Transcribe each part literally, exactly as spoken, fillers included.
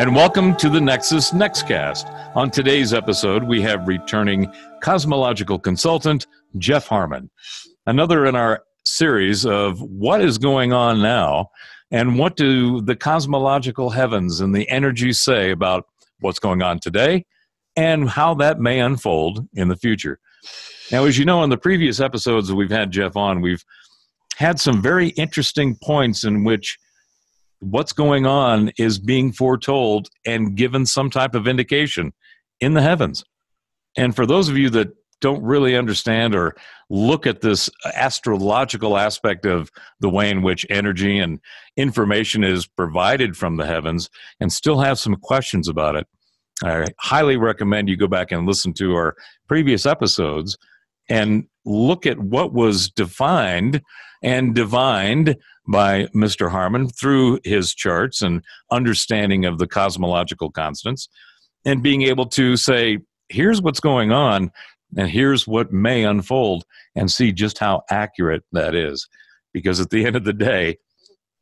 and welcome to the Nexus Nextcast. On today's episode, we have returning cosmological consultant Jeff Harman, another in our series of what is going on now and what do the cosmological heavens and the energy say about what's going on today and how that may unfold in the future. Now, as you know, in the previous episodes that we've had Jeff on, we've had some very interesting points in which what's going on is being foretold and given some type of indication in the heavens. And for those of you that don't really understand or look at this astrological aspect of the way in which energy and information is provided from the heavens and still have some questions about it, I highly recommend you go back and listen to our previous episodes and look at what was defined and divined by Mister Harman through his charts and understanding of the cosmological constants and being able to say, here's what's going on and here's what may unfold, and see just how accurate that is. Because at the end of the day,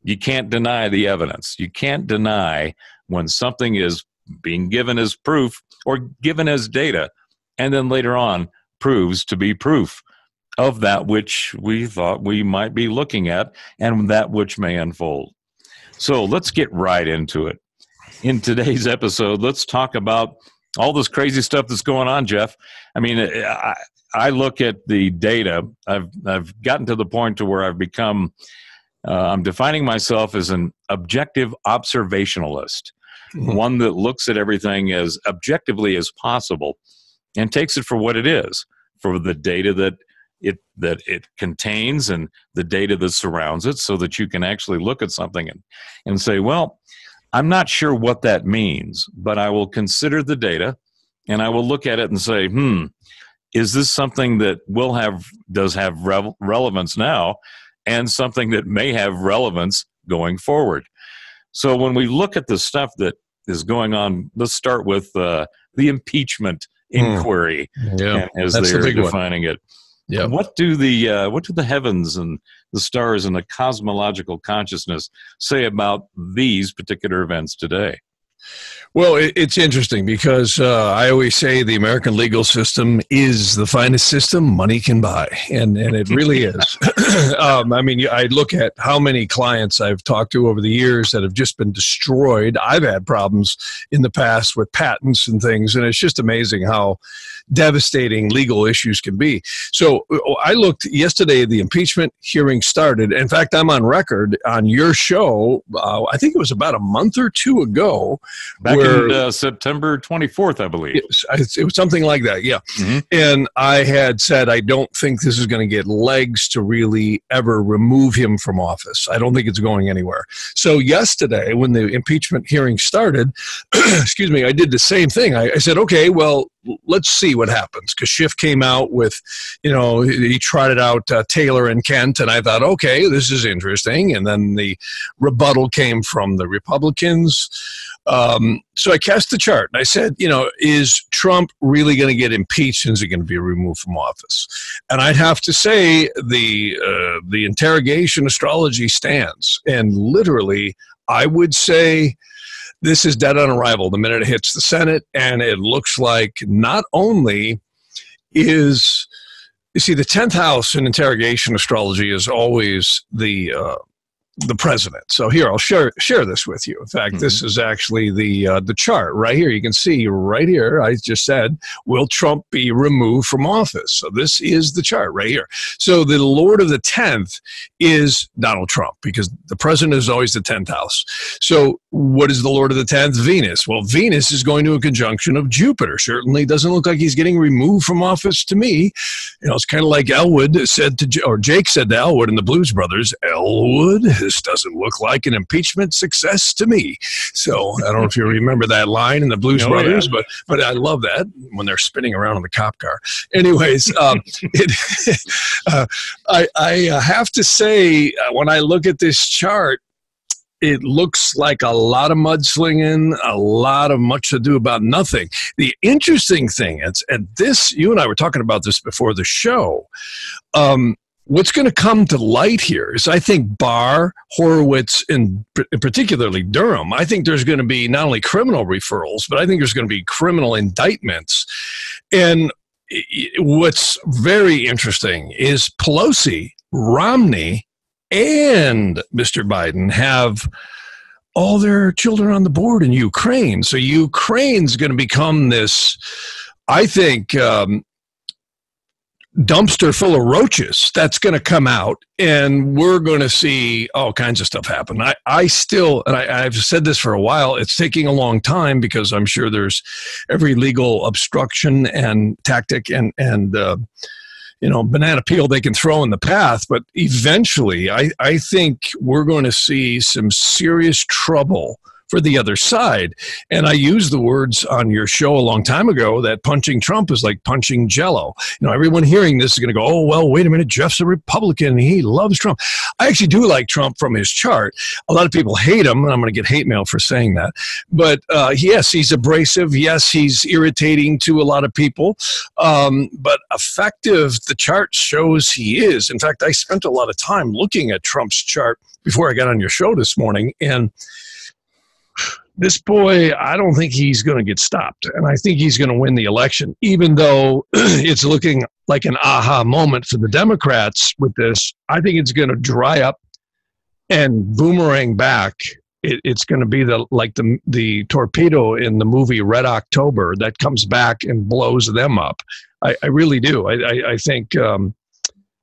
you can't deny the evidence. You can't deny when something is being given as proof or given as data, and then later on proves to be proof of that which we thought we might be looking at and that which may unfold. So let's get right into it. In today's episode, let's talk about all this crazy stuff that's going on, Jeff. I mean, I, I look at the data. I've, I've gotten to the point to where I've become, uh, I'm defining myself as an objective observationalist. Mm-hmm. One that looks at everything as objectively as possible and takes it for what it is, for the data that it that it contains and the data that surrounds it, so that you can actually look at something and, and say, well, I'm not sure what that means, but I will consider the data and I will look at it and say, hmm, is this something that will have, does have re- relevance now and something that may have relevance going forward? So when we look at the stuff that is going on, let's start with uh, the impeachment inquiry, mm. yeah. as That's they're the defining one. It. Yeah. What do the uh, what do the heavens and the stars and the cosmological consciousness say about these particular events today? Well, it, it's interesting because uh, I always say the American legal system is the finest system money can buy, and, and it really is. um, I mean, I look at how many clients I've talked to over the years that have just been destroyed. I've had problems in the past with patents and things, and it's just amazing how devastating legal issues can be. So I looked yesterday, the impeachment hearing started. In fact, I'm on record on your show, uh, I think it was about a month or two ago, back where, in uh, September twenty-fourth, I believe. It, it was something like that, yeah. Mm-hmm. And I had said, I don't think this is going to get legs to really ever remove him from office. I don't think it's going anywhere. So yesterday, when the impeachment hearing started, excuse me, I did the same thing. I, I said, okay, well, let's see what happens, because Schiff came out with, you know, he trotted out uh, Taylor and Kent, and I thought, okay, this is interesting. And then the rebuttal came from the Republicans. Um, so I cast the chart and I said, you know, is Trump really going to get impeached and is he going to be removed from office? And I'd have to say the uh, the interrogation astrology stands. And literally, I would say this is dead on arrival the minute it hits the Senate. And it looks like not only is, you see, the tenth house in interrogation astrology is always the uh, the president. So here, I'll share share this with you. In fact, mm-hmm. this is actually the uh, the chart right here. You can see right here, I just said, will Trump be removed from office? So this is the chart right here. So the Lord of the tenth is Donald Trump, because the president is always the tenth house. So what is the Lord of the tenth? Venus. Well, Venus is going to a conjunction of Jupiter. Certainly doesn't look like he's getting removed from office to me. You know, it's kind of like Elwood said to, or Jake said to Elwood in the Blues Brothers, Elwood, this doesn't look like an impeachment success to me. So I don't know if you remember that line in the Blues oh, Brothers, yeah. but but I love that when they're spinning around in the cop car. Anyways, um, it, uh, I, I have to say, when I look at this chart, it looks like a lot of mudslinging, a lot of much ado about nothing. The interesting thing is, and this, you and I were talking about this before the show, um, what's going to come to light here is, I think, Barr, Horowitz, and particularly Durham, I think there's going to be not only criminal referrals, but I think there's going to be criminal indictments. And what's very interesting is Pelosi, Romney, and Mister Biden have all their children on the board in Ukraine. So Ukraine's going to become this, I think, um, dumpster full of roaches that's going to come out, and we're going to see all kinds of stuff happen. I, I still, and I, I've said this for a while, it's taking a long time because I'm sure there's every legal obstruction and tactic and, and, uh, you know, banana peel they can throw in the path. But eventually I, I think we're going to see some serious trouble for the other side. And I used the words on your show a long time ago that punching Trump is like punching Jello. You know, everyone hearing this is going to go, oh, well, wait a minute, Jeff's a Republican and he loves Trump. I actually do like Trump from his chart. A lot of people hate him, and I'm going to get hate mail for saying that. But uh, yes, he's abrasive. Yes, he's irritating to a lot of people. Um, but effective, the chart shows he is. In fact, I spent a lot of time looking at Trump's chart before I got on your show this morning, and this boy, I don't think he's going to get stopped. And I think he's going to win the election, even though it's looking like an aha moment for the Democrats with this. I think it's going to dry up and boomerang back. It, it's going to be the like the, the torpedo in the movie Red October that comes back and blows them up. I, I really do. I, I, I think um,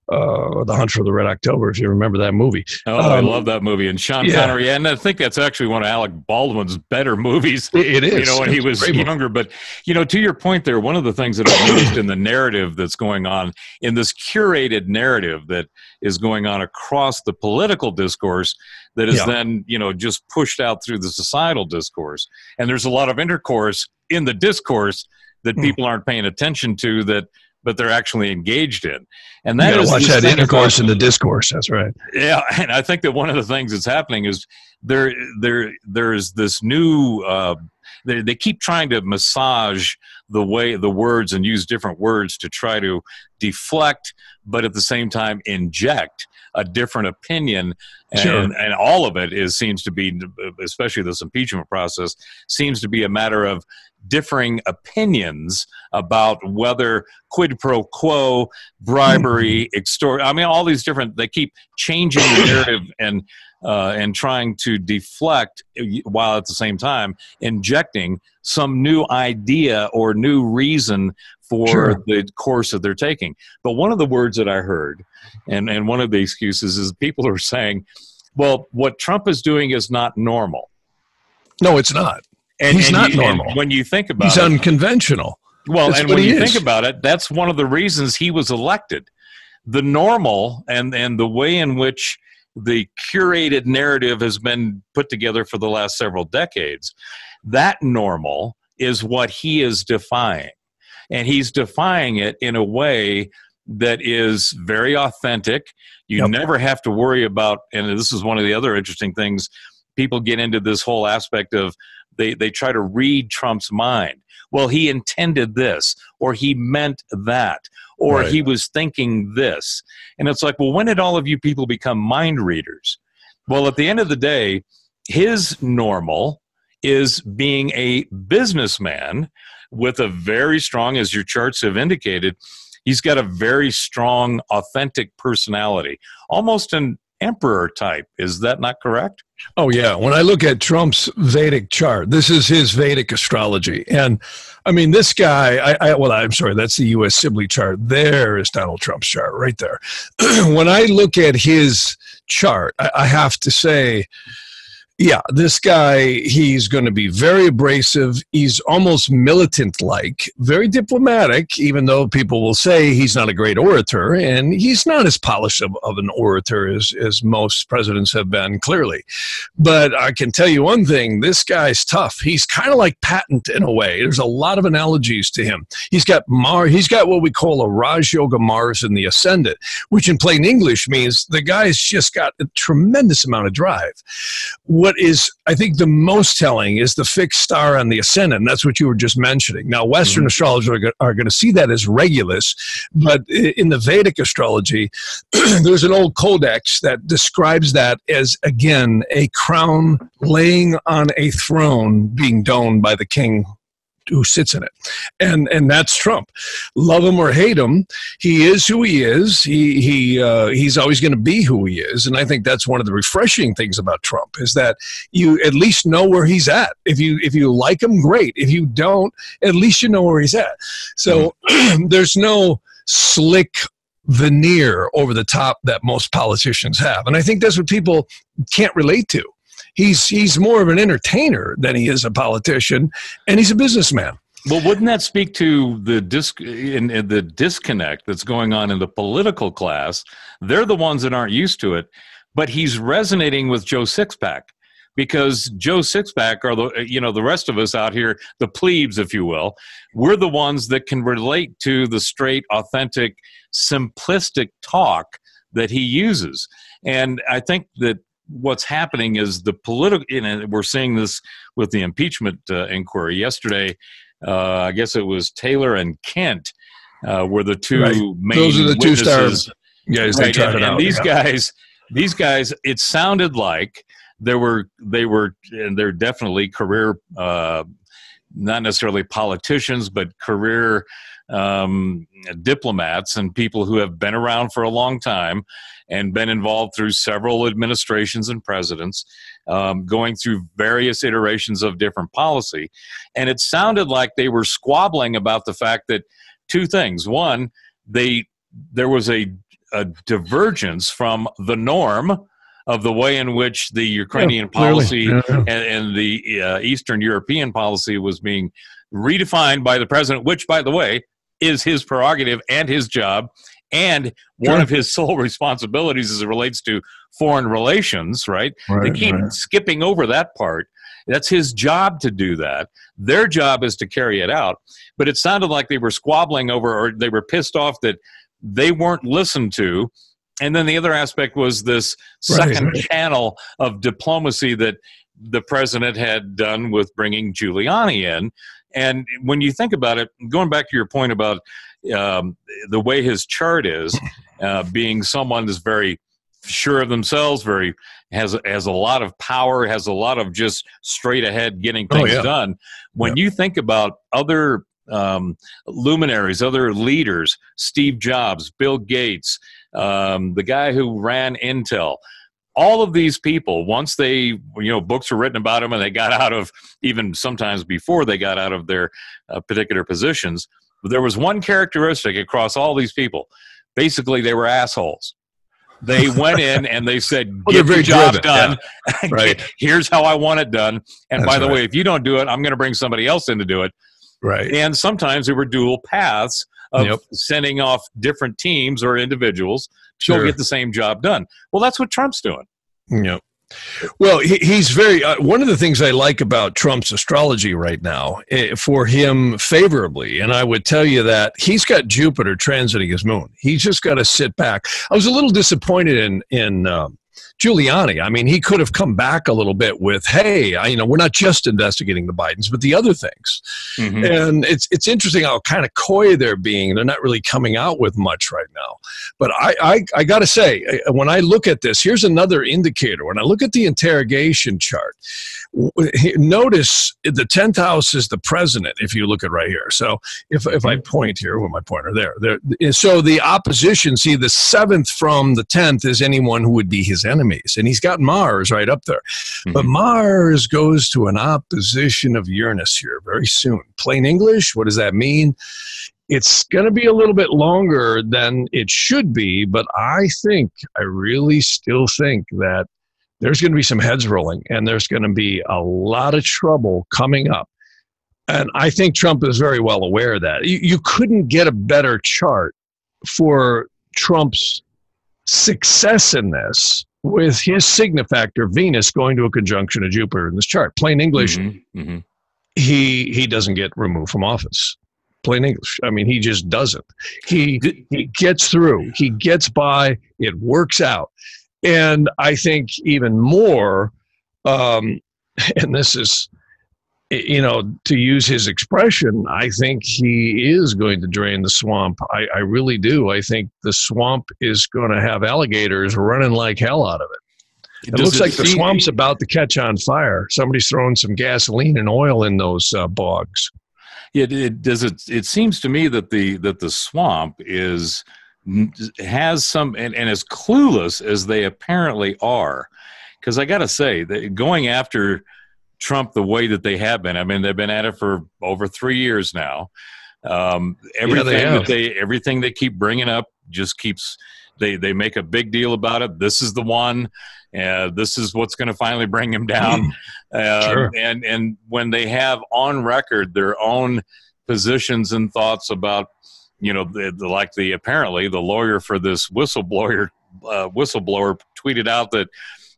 uh, the Hunt for the Red October, if you remember that movie. Oh, um, I love that movie. And Sean yeah. Connery. And I think that's actually one of Alec Baldwin's better movies. It is. You know, when it's he was younger. Movie. But, you know, to your point there, one of the things that I've noticed in the narrative that's going on, in this curated narrative that is going on across the political discourse that is yeah. then, you know, just pushed out through the societal discourse. And there's a lot of intercourse in the discourse that mm. people aren't paying attention to that, but they're actually engaged in. And that is watch that intercourse in the discourse. That's right. Yeah. And I think that one of the things that's happening is there, there, there's this new, uh, they, they keep trying to massage the way the words and use different words to try to deflect, but at the same time, inject a different opinion. And, sure. and all of it is, seems to be, especially this impeachment process, seems to be a matter of differing opinions about whether quid pro quo, bribery, extortion, I mean, all these different, they keep changing the narrative and, uh, and trying to deflect while at the same time injecting some new idea or new reason for sure. the course that they're taking. But one of the words that I heard, and, and one of the excuses is people are saying, well, what Trump is doing is not normal. No, it's not. And, he's and not you, normal. And when you think about he's it, he's unconventional. Well, that's and when you is. think about it, that's one of the reasons he was elected. The normal and, and the way in which the curated narrative has been put together for the last several decades, that normal is what he is defying. And he's defying it in a way that is very authentic. You yep. never have to worry about, and this is one of the other interesting things, people get into this whole aspect of, They, they try to read Trump's mind. Well, he intended this, or he meant that, or right. he was thinking this. And it's like, well, when did all of you people become mind readers? Well, at the end of the day, his normal is being a businessman with a very strong, as your charts have indicated, he's got a very strong, authentic personality, almost an emperor type. Is that not correct? Oh, yeah. When I look at Trump's Vedic chart, this is his Vedic astrology. And I mean, this guy, I, I well, I'm sorry, that's the U S Sibley chart. There is Donald Trump's chart right there. When I look at his chart, I, I have to say, yeah, this guy, he's going to be very abrasive. He's almost militant-like, very diplomatic, even though people will say he's not a great orator, and he's not as polished of, of an orator as, as most presidents have been, clearly. But I can tell you one thing, this guy's tough. He's kind of like Patton in a way. There's a lot of analogies to him. He's got Mars, he's got what we call a Raj Yoga Mars in the Ascendant, which in plain English means the guy's just got a tremendous amount of drive. what is, I think, the most telling is the fixed star on the ascendant. That's what you were just mentioning. Now, Western mm-hmm. astrologers are going to see that as Regulus, but in the Vedic astrology, there's an old codex that describes that as, again, a crown laying on a throne being donned by the king who sits in it. And and that's Trump. Love him or hate him, he is who he is. He he uh, he's always going to be who he is. And I think that's one of the refreshing things about Trump is that you at least know where he's at. If you if you like him, great. If you don't, at least you know where he's at. So mm-hmm. there's no slick veneer over the top that most politicians have. And I think that's what people can't relate to. He's he's more of an entertainer than he is a politician, and he's a businessman. Well, wouldn't that speak to the disc in, in the disconnect that's going on in the political class? They're the ones that aren't used to it, but he's resonating with Joe Sixpack because Joe Sixpack are the you know the rest of us out here, the plebes, if you will. We're the ones that can relate to the straight, authentic, simplistic talk that he uses, and I think that. What's happening is the political, you know, we're seeing this with the impeachment uh, inquiry yesterday. Uh, I guess it was Taylor and Kent uh, were the two right. main Those are the witnesses. Two stars. Guys, right. and, and out, these yeah. guys, these guys, it sounded like there were, they were, and they're definitely career, uh, not necessarily politicians, but career um, diplomats and people who have been around for a long time and been involved through several administrations and presidents, um, going through various iterations of different policy. And it sounded like they were squabbling about the fact that two things. One, they there was a, a divergence from the norm of the way in which the Ukrainian yeah, policy yeah. and, and the uh, Eastern European policy was being redefined by the president, which, by the way, is his prerogative and his job. And one of his sole responsibilities as it relates to foreign relations, right? right they keep right. skipping over that part. That's his job to do that. Their job is to carry it out. But it sounded like they were squabbling over or they were pissed off that they weren't listened to. And then the other aspect was this second right, right. channel of diplomacy that the president had done with bringing Giuliani in. And when you think about it, going back to your point about um, the way his chart is, uh, being someone that's very sure of themselves, very has has a lot of power, has a lot of just straight ahead getting things oh, yeah. done. When yeah. you think about other um, luminaries, other leaders, Steve Jobs, Bill Gates, um, the guy who ran Intel. All of these people, once they, you know, books were written about them and they got out of, even sometimes before they got out of their uh, particular positions, there was one characteristic across all these people. Basically, they were assholes. They went in and they said, well, get your job driven. done. Yeah. Right. Here's how I want it done. And That's by the right. way, if you don't do it, I'm going to bring somebody else in to do it. Right. And sometimes there were dual paths of yep. sending off different teams or individuals to sure. get the same job done. Well, that's what Trump's doing. Yep. Well, he, he's very, uh, one of the things I like about Trump's astrology right now, uh, for him favorably, and I would tell you that he's got Jupiter transiting his moon. He's just got to sit back. I was a little disappointed in, in, um, Giuliani. I mean, he could have come back a little bit with, hey, I, you know, we're not just investigating the Bidens, but the other things. Mm-hmm. And it's it's interesting how kind of coy they're being. They're not really coming out with much right now. But I, I, I got to say, when I look at this, here's another indicator. When I look at the interrogation chart, notice the tenth house is the president, if you look at right here. So if, if I point here, with my pointer there, there. So the opposition, see, the seventh from the tenth is anyone who would be his enemies, and he's got Mars right up there. Mm-hmm. But Mars goes to an opposition of Uranus here very soon. Plain English, what does that mean? It's going to be a little bit longer than it should be, but I think, I really still think that there's going to be some heads rolling, and there's going to be a lot of trouble coming up. And I think Trump is very well aware of that. You, you couldn't get a better chart for Trump's success in this with his significator Venus going to a conjunction of Jupiter in this chart. Plain English, mm-hmm, mm-hmm. he he doesn't get removed from office. Plain English. I mean, he just doesn't. He he gets through. He gets by. It works out. And I think even more Um, and this is, you know, to use his expression, I think he is going to drain the swamp. I, I really do. I think the swamp is going to have alligators running like hell out of it. It Does looks it like the swamp's about to catch on fire. Somebody's throwing some gasoline and oil in those uh, bogs. It, it does. It, it seems to me that the that the swamp is has some and, and as clueless as they apparently are, because I got to say that going after Trump the way that they have been, I mean, they've been at it for over three years now. Um, everything yeah, they that they everything they keep bringing up just keeps. They they make a big deal about it. This is the one. Uh, this is what's going to finally bring him down. Uh, sure. And and when they have on record their own positions and thoughts about, you know, the, the, like the apparently the lawyer for this whistleblower uh, whistleblower tweeted out that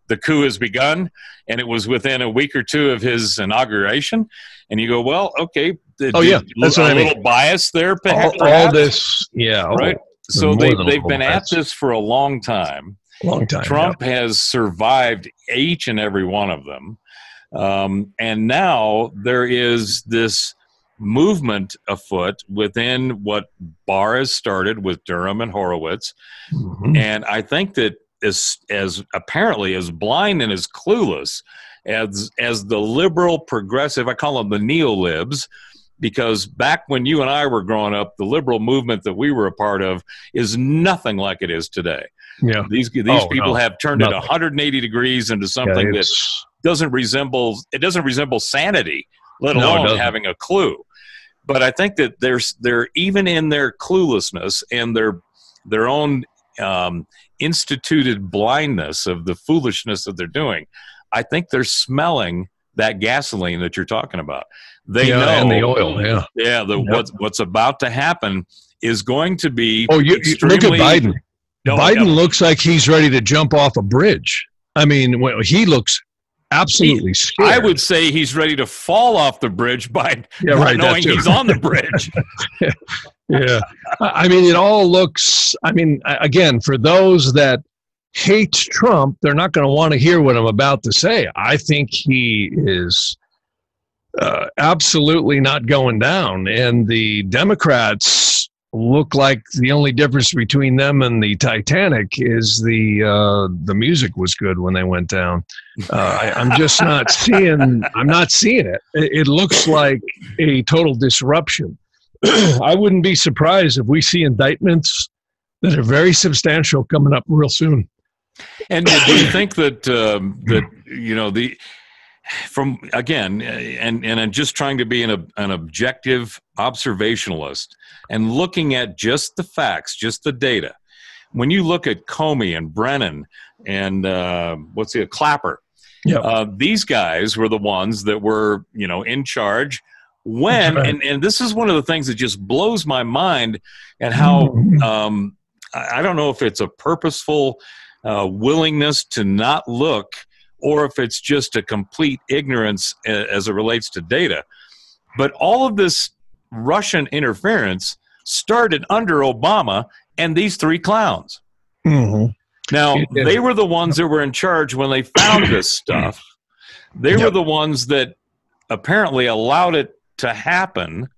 the coup has begun, and it was within a week or two of his inauguration. And you go, well, okay. Oh yeah, that's a what I mean. Little bias there. Perhaps, all, all perhaps? This, yeah, right. So they, they've been at this for a long time. Long time. Trump yeah. has survived each and every one of them. Um, and now there is this movement afoot within what Barr has started with Durham and Horowitz. Mm-hmm. And I think that as, as apparently as blind and as clueless as, as the liberal progressive, I call them the neo-libs, because back when you and I were growing up, the liberal movement that we were a part of is nothing like it is today. Yeah. These these oh, people no, have turned nothing. it one hundred eighty degrees into something yeah, that doesn't resemble it doesn't resemble sanity, let no, alone having a clue. But I think that there's they're even in their cluelessness and their their own um, instituted blindness of the foolishness that they're doing. I think they're smelling that gasoline that you're talking about. They yeah, know and the oil, yeah, yeah. The, yep. what's what's about to happen is going to be. Oh, you, you look at Biden. No, Biden no. looks like he's ready to jump off a bridge. I mean, well, he looks absolutely he, scared. I would say he's ready to fall off the bridge by yeah, right, knowing he's on the bridge. yeah. yeah. I mean, it all looks, I mean, again, for those that hate Trump, they're not going to want to hear what I'm about to say. I think he is uh, absolutely not going down. And the Democrats look like the only difference between them and the Titanic is the uh, the music was good when they went down. Uh, I, I'm just not seeing. I'm not seeing it. It, it looks like a total disruption. I wouldn't be surprised if we see indictments that are very substantial coming up real soon. And do you think that um, that you know the from again and and I'm just trying to be an an objective observationalist and looking at just the facts, just the data. When you look at Comey and Brennan and uh, what's the Clapper, yep. uh, these guys were the ones that were, you know, in charge when, right. and, and this is one of the things that just blows my mind and how, um, I don't know if it's a purposeful uh, willingness to not look or if it's just a complete ignorance as it relates to data. But all of this Russian interference started under Obama and these three clowns. Mm-hmm. Now, they were the ones that were in charge when they found this stuff. They yep. were the ones that apparently allowed it to happen.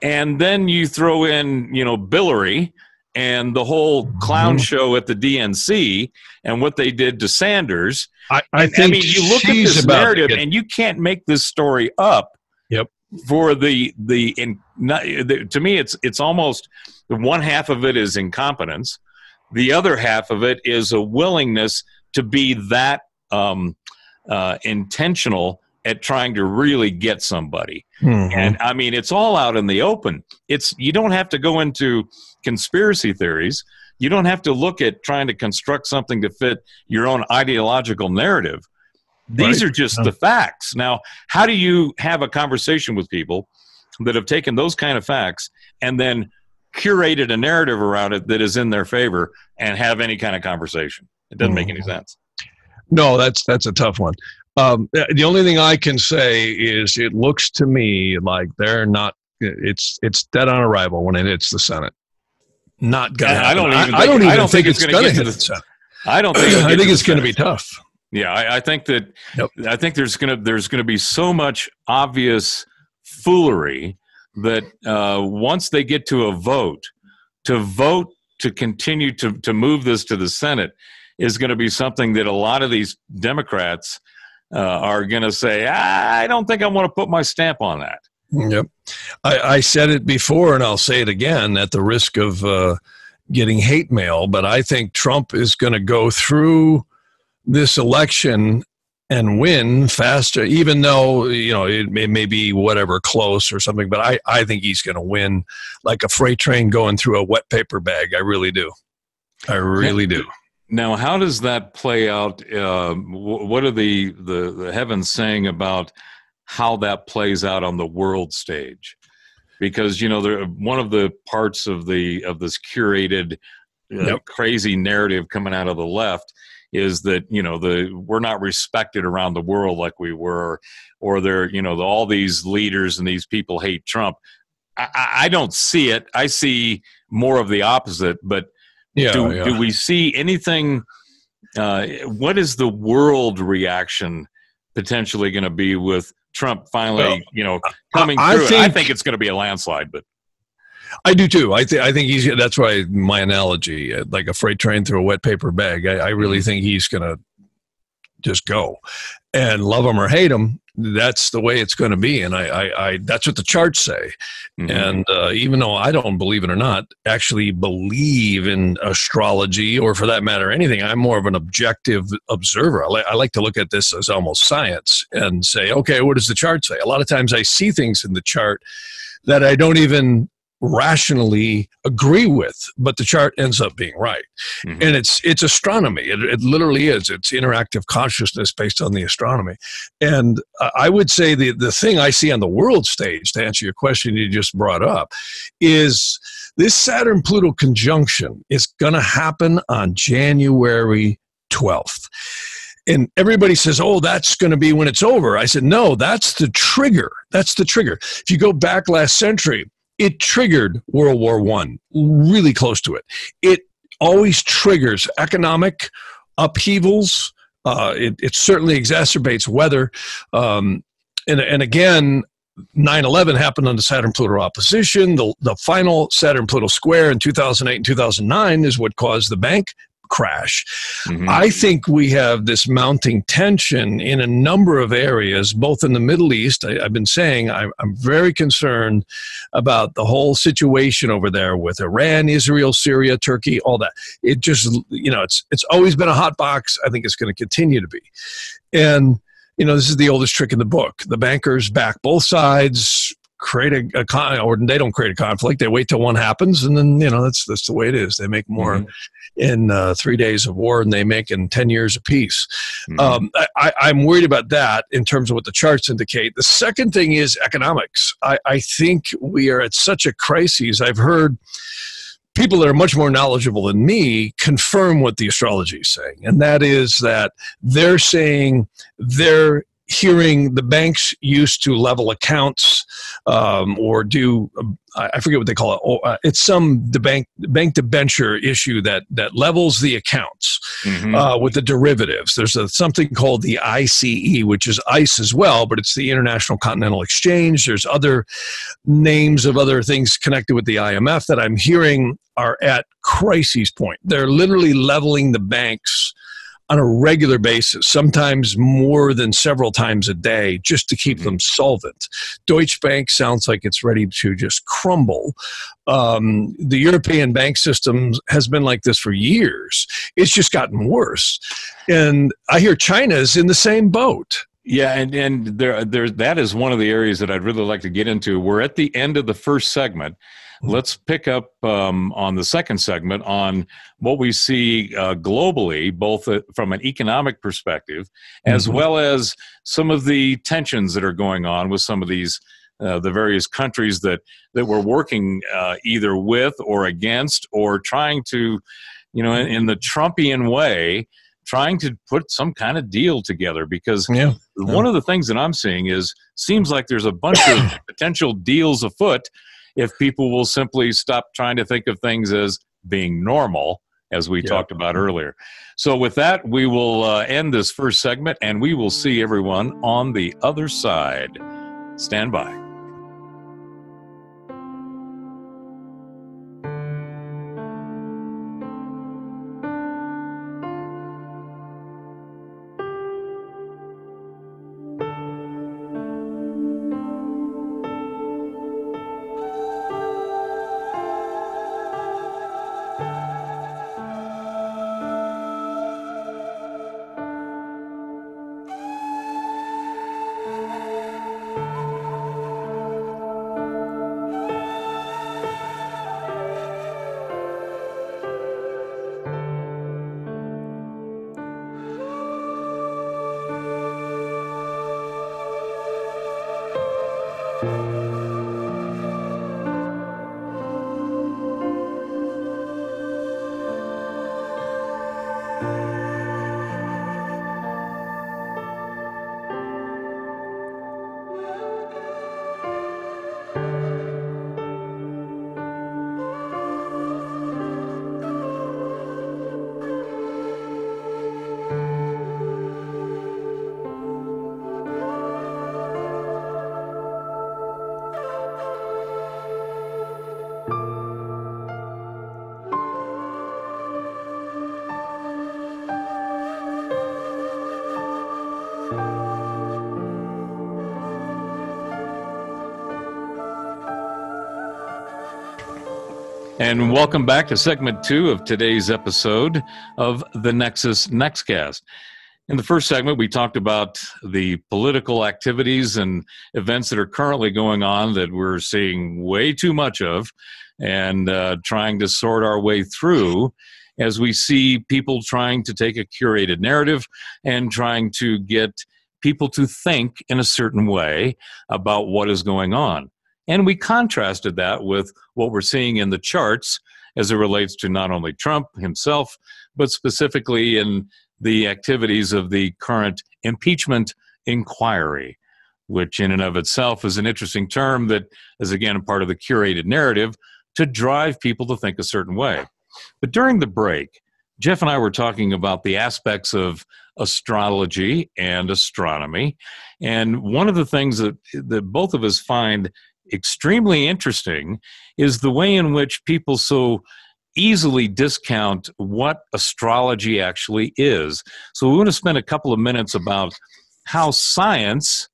And then you throw in, you know, Billary and the whole clown mm-hmm. show at the D N C and what they did to Sanders. I, I and, think I mean, you look at this narrative and you can't make this story up. Yep. For the the, in, not, the to me, it's it's almost one half of it is incompetence, the other half of it is a willingness to be that um, uh, intentional at trying to really get somebody. Mm-hmm. And I mean, it's all out in the open. It's you don't have to go into conspiracy theories. You don't have to look at trying to construct something to fit your own ideological narrative. These right. are just the facts. Now, how do you have a conversation with people that have taken those kind of facts and then curated a narrative around it that is in their favor and have any kind of conversation? It doesn't make any sense. No, that's that's a tough one. Um, the only thing I can say is it looks to me like they're not. It's it's dead on arrival when it hits the Senate. Not gonna. I don't even. I don't even think it's going to hit the Senate. I don't think. I think it's going to be tough. Yeah, I, I think that nope. I think there's gonna there's gonna be so much obvious foolery that uh, once they get to a vote, to vote to continue to to move this to the Senate is going to be something that a lot of these Democrats uh, are going to say, I don't think I want to put my stamp on that. Yep, I, I said it before, and I'll say it again at the risk of uh, getting hate mail, but I think Trump is going to go through this election and win faster, even though, you know, it may, may be whatever close or something, but I, I think he's going to win like a freight train going through a wet paper bag. I really do. I really do. Now, how does that play out? Uh, what are the, the, the heavens saying about how that plays out on the world stage? Because, you know, there, one of the parts of the of this curated uh, yep. crazy narrative coming out of the left is that, you know, the we're not respected around the world like we were, or there, you know, the, all these leaders and these people hate Trump. I, I don't see it. I see more of the opposite. But yeah, do, yeah. do we see anything? Uh, what is the world reaction potentially going to be with Trump finally, well, you know, coming I, I through? Think, it? I think it's going to be a landslide, but. I do too. I think I think he's. That's why my analogy, uh, like a freight train through a wet paper bag. I, I really think he's going to just go, and love him or hate him, that's the way it's going to be. And I, I, I that's what the charts say. Mm-hmm. And uh, even though I don't believe it or not, actually believe in astrology or for that matter anything, I'm more of an objective observer. I, li I like to look at this as almost science and say, okay, what does the chart say? A lot of times I see things in the chart that I don't even rationally agree with, but the chart ends up being right. Mm-hmm. And it's it's astronomy. It, it literally is. It's interactive consciousness based on the astronomy. And uh, I would say the, the thing I see on the world stage, to answer your question you just brought up, is this Saturn-Pluto conjunction is going to happen on January twelfth. And everybody says, oh, that's going to be when it's over. I said, no, that's the trigger. That's the trigger. If you go back last century, it triggered World War One, really close to it. It always triggers economic upheavals. Uh, it, it certainly exacerbates weather. Um, and, and again, nine eleven happened under Saturn-Pluto opposition. The, the final Saturn-Pluto square in two thousand eight and two thousand nine is what caused the bank crash. Mm-hmm. I think we have this mounting tension in a number of areas, both in the Middle East. I, I've been saying I, I'm very concerned about the whole situation over there with Iran, Israel, Syria, Turkey, all that. It just, you know, it's, it's always been a hot box. I think it's going to continue to be. And, you know, this is the oldest trick in the book. The bankers back both sides, create a, a con or they don't create a conflict. They wait till one happens. And then, you know, that's, that's the way it is. They make more mm-hmm. in uh, three days of war than they make in ten years apiece. Mm-hmm. um, I, I'm worried about that in terms of what the charts indicate. The second thing is economics. I, I think we are at such a crisis. I've heard people that are much more knowledgeable than me confirm what the astrology is saying. And that is that they're saying they're hearing the banks used to level accounts um, or do, um, I forget what they call it. Oh, uh, it's some the bank bank debenture issue that that levels the accounts mm-hmm. uh, with the derivatives. There's a, something called the I C E, which is ICE as well, but it's the International Continental Exchange. There's other names of other things connected with the I M F that I'm hearing are at crisis point. They're literally leveling the banks on a regular basis, sometimes more than several times a day, just to keep them solvent. Deutsche Bank sounds like it's ready to just crumble. Um, the European bank system has been like this for years. It's just gotten worse. And I hear China's in the same boat. Yeah, and, and there, there, that is one of the areas that I'd really like to get into. We're at the end of the first segment. Let's pick up um, on the second segment on what we see uh, globally, both uh, from an economic perspective, as mm-hmm. well as some of the tensions that are going on with some of these, uh, the various countries that, that we're working uh, either with or against or trying to, you know, in, in the Trumpian way, trying to put some kind of deal together. Because yeah. one yeah. of the things that I'm seeing is, seems like there's a bunch of potential deals afoot if people will simply stop trying to think of things as being normal as we yeah. talked about earlier. So with that, we will uh, end this first segment, and we will see everyone on the other side. Stand by. And welcome back to segment two of today's episode of the Nexus Nextcast. In the first segment, we talked about the political activities and events that are currently going on that we're seeing way too much of, and uh, trying to sort our way through as we see people trying to take a curated narrative and trying to get people to think in a certain way about what is going on. And we contrasted that with what we're seeing in the charts as it relates to not only Trump himself, but specifically in the activities of the current impeachment inquiry, which in and of itself is an interesting term that is, again, a part of the curated narrative to drive people to think a certain way. But during the break, Jeff and I were talking about the aspects of astrology and astronomy. And one of the things that, that both of us find extremely interesting is the way in which people so easily discount what astrology actually is. So we want to spend a couple of minutes about how science,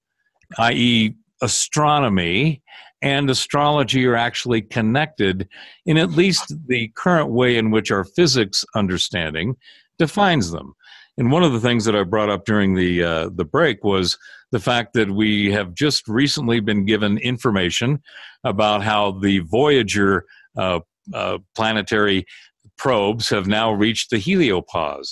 that is astronomy, and astrology are actually connected in at least the current way in which our physics understanding defines them. And one of the things that I brought up during the, uh, the break was the fact that we have just recently been given information about how the Voyager uh, uh, planetary probes have now reached the heliopause.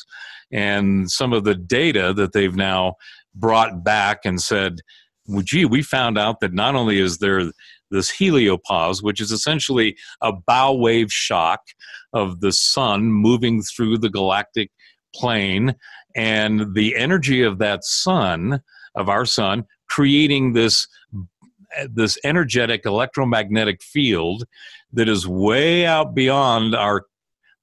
And some of the data that they've now brought back and said, well, gee, we found out that not only is there this heliopause, which is essentially a bow wave shock of the sun moving through the galactic plane, and the energy of that sun, of our sun, creating this, this energetic electromagnetic field that is way out beyond our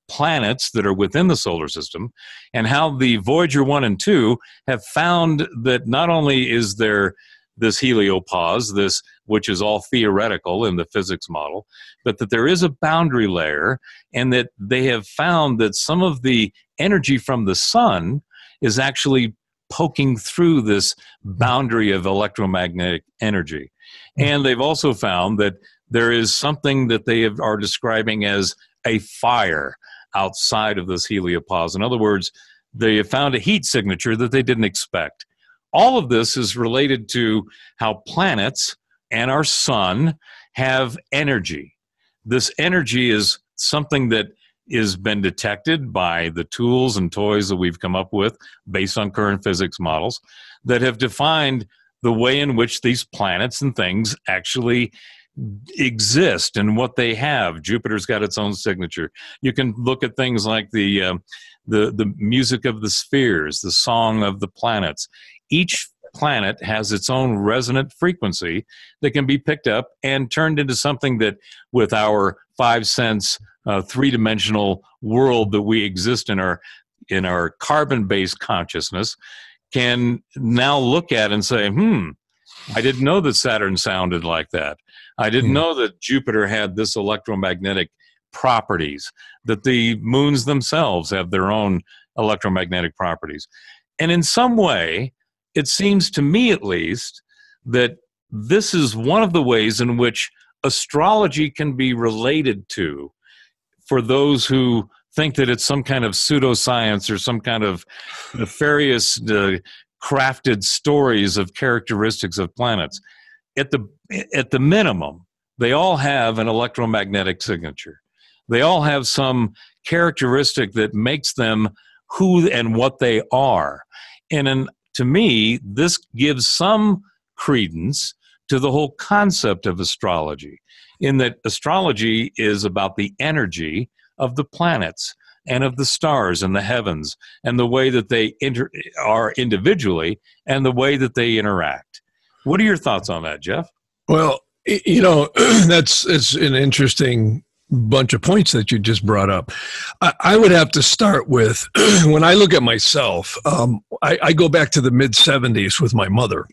planets that are within the solar system, and how the Voyager one and two have found that not only is there this heliopause, this, which is all theoretical in the physics model, but that there is a boundary layer, and that they have found that some of the energy from the sun is actually poking through this boundary of electromagnetic energy. And they've also found that there is something that they have, are describing as a fire outside of this heliopause. In other words, they have found a heat signature that they didn't expect. All of this is related to how planets and our sun have energy. This energy is something that has been detected by the tools and toys that we've come up with based on current physics models that have defined the way in which these planets and things actually exist and what they have. Jupiter's got its own signature. You can look at things like the, uh, the, the music of the spheres, the song of the planets. Each planet has its own resonant frequency that can be picked up and turned into something that, with our five sense uh, three-dimensional world that we exist in our in our carbon-based consciousness can now look at and say, hmm, I didn't know that Saturn sounded like that. I didn't hmm. know that Jupiter had this electromagnetic properties, that the moons themselves have their own electromagnetic properties. And in some way, it seems to me at least that this is one of the ways in which astrology can be related to, for those who think that it's some kind of pseudoscience or some kind of nefarious uh, crafted stories of characteristics of planets. At the, at the minimum, they all have an electromagnetic signature. They all have some characteristic that makes them who and what they are. And in, to me, this gives some credence to the whole concept of astrology, in that astrology is about the energy of the planets and of the stars and the heavens and the way that they inter are individually and the way that they interact. What are your thoughts on that, Jeff? Well, you know, that's it's an interesting bunch of points that you just brought up. I, I would have to start with, when I look at myself, um, I, I go back to the mid seventies with my mother.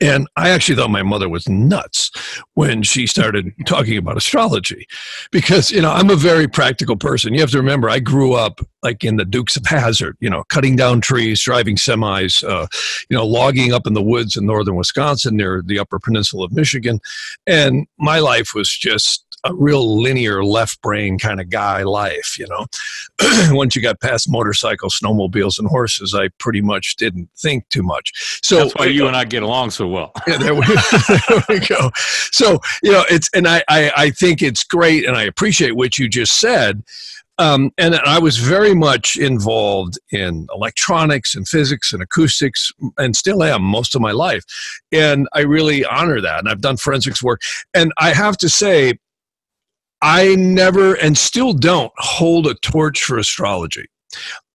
And I actually thought my mother was nuts when she started talking about astrology, because, you know, I'm a very practical person. You have to remember, I grew up like in the Dukes of Hazzard, you know, cutting down trees, driving semis, uh, you know, logging up in the woods in northern Wisconsin near the Upper Peninsula of Michigan. And my life was just a real linear left brain kind of guy life, you know. Once you got past motorcycles, snowmobiles, and horses, I pretty much didn't think too much. So that's why you and I get along so well. Yeah, there, we, there we go. So, you know, it's, and I, I, I think it's great, and I appreciate what you just said. Um, and I was very much involved in electronics and physics and acoustics, and still am most of my life. And I really honor that. And I've done forensics work. And I have to say, I never, and still don't, hold a torch for astrology.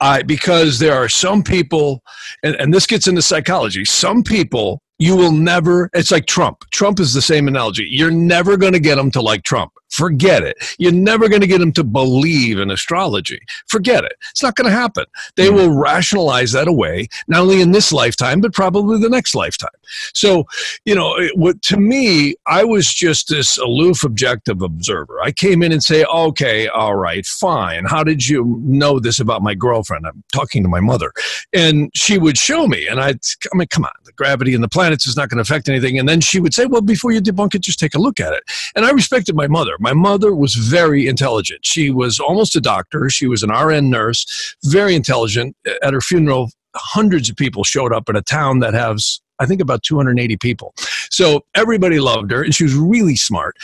I, because there are some people, and, and this gets into psychology, some people you will never, it's like Trump. Trump is the same analogy. You're never going to get them to like Trump. Forget it. You're never going to get them to believe in astrology. Forget it. It's not going to happen. They will rationalize that away, not only in this lifetime, but probably the next lifetime. So, you know, it, what, to me, I was just this aloof, objective observer. I came in and say, okay, all right, fine. How did you know this about my girlfriend? I'm talking to my mother. And she would show me. And I'd, I mean, come on, the gravity and the planets is not going to affect anything. And then she would say, well, before you debunk it, just take a look at it. And I respected my mother. My mother was very intelligent. She was almost a doctor. She was an R N nurse, very intelligent. At her funeral, hundreds of people showed up in a town that has, I think, about two hundred eighty people. So everybody loved her, and she was really smart.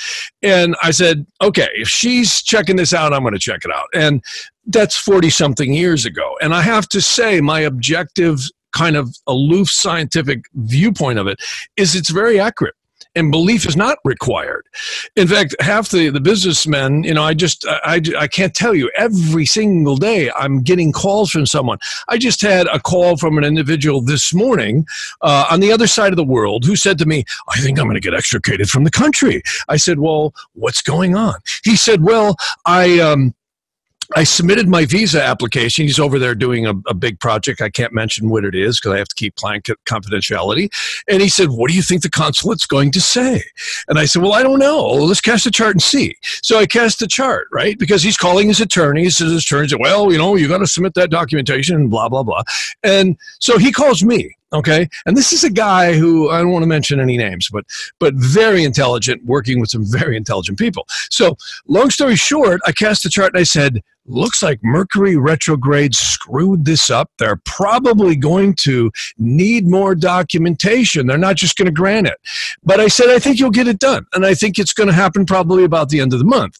And I said, okay, if she's checking this out, I'm going to check it out. And that's forty-something years ago. And I have to say, my objective, kind of aloof scientific viewpoint of it is it's very accurate. And belief is not required. In fact, half the, the businessmen, you know, I just, I, I can't tell you, every single day I'm getting calls from someone. I just had a call from an individual this morning uh, on the other side of the world who said to me, I think I'm going to get extricated from the country. I said, well, what's going on? He said, well, I... Um, I submitted my visa application. He's over there doing a, a big project. I can't mention what it is because I have to keep client confidentiality. And he said, what do you think the consulate's going to say? And I said, well, I don't know. Let's cast a chart and see. So I cast the chart, right? Because he's calling his attorneys. His attorney said, well, you know, you got to submit that documentation and blah, blah, blah. And so he calls me. Okay. And this is a guy who, I don't want to mention any names, but, but very intelligent, working with some very intelligent people. So long story short, I cast the chart and I said, looks like Mercury retrograde screwed this up. They're probably going to need more documentation. They're not just going to grant it. But I said, I think you'll get it done. And I think it's going to happen probably about the end of the month.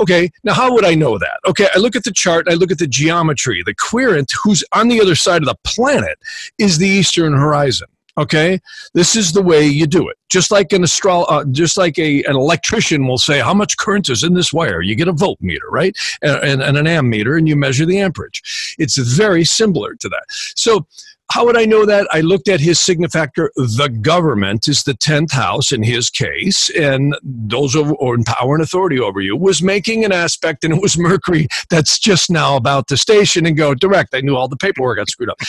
Okay, now how would I know that? Okay, I look at the chart. I look at the geometry. The querent, who's on the other side of the planet, is the eastern horizon. Okay, this is the way you do it. Just like an astro, uh, just like a an electrician will say, how much current is in this wire? You get a voltmeter, right, and, and, and an ammeter, and you measure the amperage. It's very similar to that. So How would I know that? I looked at his significator. The government is the tenth house in his case, and those over, or in power and authority over you, was making an aspect, and it was Mercury that's just now about to station and go direct. I knew all the paperwork got screwed up.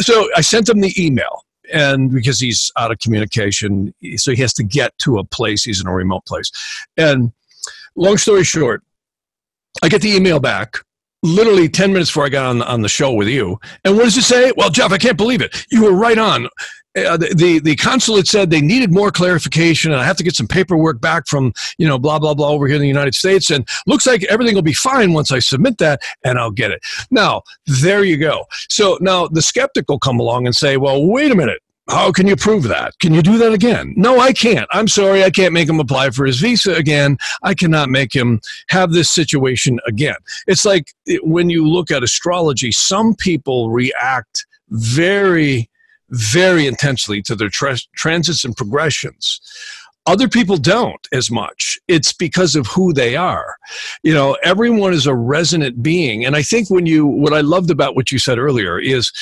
So I sent him the email, and because he's out of communication, so he has to get to a place. He's in a remote place. And long story short, I get the email back literally ten minutes before I got on the, on the show with you. And what does it say? Well, Jeff, I can't believe it. You were right on. Uh, the, the, the consulate said they needed more clarification, and I have to get some paperwork back from, you know, blah, blah, blah over here in the United States. And looks like everything will be fine once I submit that, and I'll get it. Now, there you go. So now the skeptic will come along and say, well, wait a minute. How can you prove that? Can you do that again? No, I can't. I'm sorry. I can't make him apply for his visa again. I cannot make him have this situation again. It's like when you look at astrology, some people react very, very intensely to their tra- transits and progressions. Other people don't as much. It's because of who they are. You know, everyone is a resonant being. And I think when you, what I loved about what you said earlier is,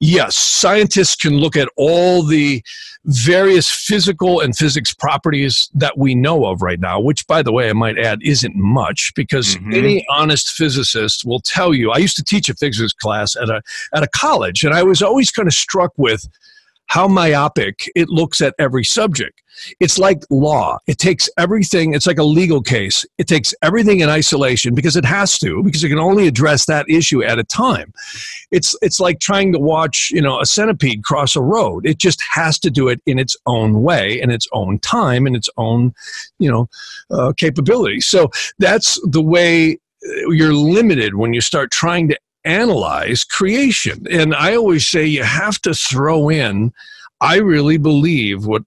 yes, scientists can look at all the various physical and physics properties that we know of right now, which, by the way, I might add, isn't much, because mm-hmm. any honest physicist will tell you. I used to teach a physics class at a, at a college, and I was always kind of struck with how myopic it looks at every subject. It's like law. It takes everything. It's like a legal case. It takes everything in isolation because it has to, because it can only address that issue at a time. It's it's like trying to watch, you know, a centipede cross a road. It just has to do it in its own way, in its own time, in its own, you know, uh, capability. So that's the way you're limited when you start trying to analyze creation. And I always say you have to throw in, I really believe what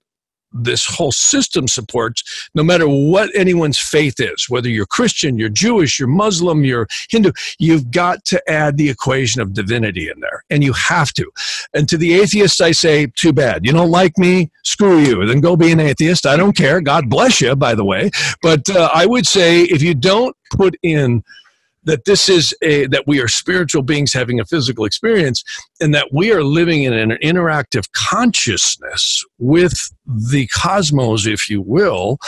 this whole system supports, no matter what anyone's faith is, whether you're Christian, you're Jewish, you're Muslim, you're Hindu, you've got to add the equation of divinity in there. And you have to. And to the atheist, I say, too bad. You don't like me? Screw you. Then go be an atheist. I don't care. God bless you, by the way. But uh, I would say if you don't put in that this is a, that we are spiritual beings having a physical experience, and that we are living in an interactive consciousness with the cosmos, if you will,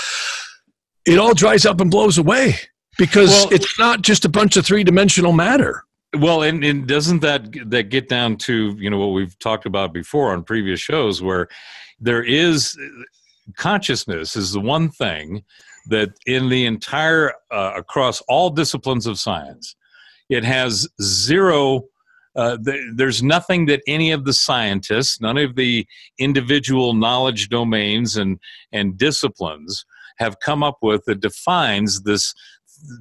it all dries up and blows away, because well, it's not just a bunch of three-dimensional matter. Well, and, and doesn't that that get down to, you know, what we've talked about before on previous shows, where there is consciousness is the one thing that in the entire, uh, across all disciplines of science, it has zero, uh, th- there's nothing that any of the scientists, none of the individual knowledge domains and, and disciplines have come up with that defines this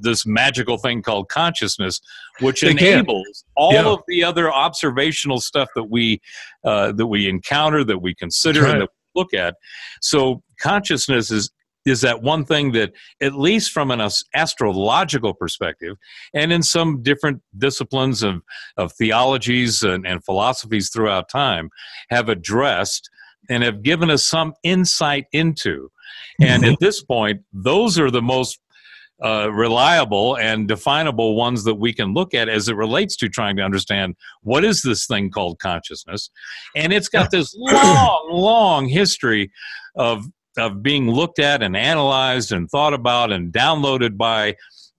this magical thing called consciousness, which they enables can. all yeah. of the other observational stuff that we, uh, that we encounter, that we consider, right. and that we look at. So consciousness is is that one thing that, at least from an astrological perspective, and in some different disciplines of, of theologies and, and philosophies throughout time, have addressed and have given us some insight into. And mm-hmm. at this point, those are the most uh, reliable and definable ones that we can look at as it relates to trying to understand what is this thing called consciousness. And it's got this long, long history of of being looked at and analyzed and thought about and downloaded by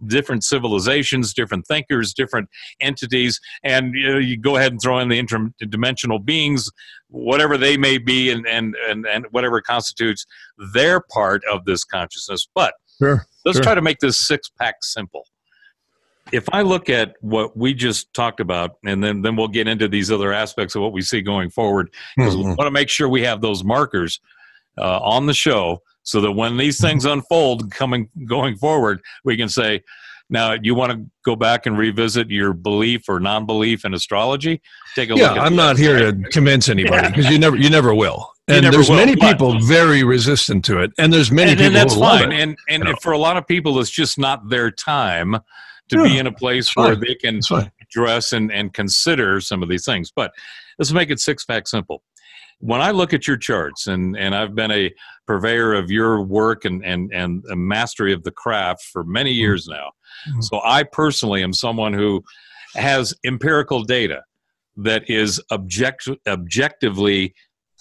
different civilizations, different thinkers, different entities. And you know, you go ahead and throw in the interdimensional beings, whatever they may be, and, and, and, and whatever constitutes their part of this consciousness. But sure, let's sure. try to make this six-pack simple. If I look at what we just talked about, and then, then we'll get into these other aspects of what we see going forward, because mm-hmm. we want to make sure we have those markers Uh, on the show, so that when these things unfold coming going forward, we can say, now you want to go back and revisit your belief or non-belief in astrology? Take a yeah, look. Yeah, I'm not here to convince anybody, because you never you never will. And never there's will, many people but, very resistant to it, and there's many and, people and that's who fine. Love it. And and you know? For a lot of people, it's just not their time to yeah, be in a place where they can address and, and consider some of these things. But let's make it six-pack simple. When I look at your charts, and, and I've been a purveyor of your work and, and, and a mastery of the craft for many years now, mm-hmm. so I personally am someone who has empirical data that is object, objectively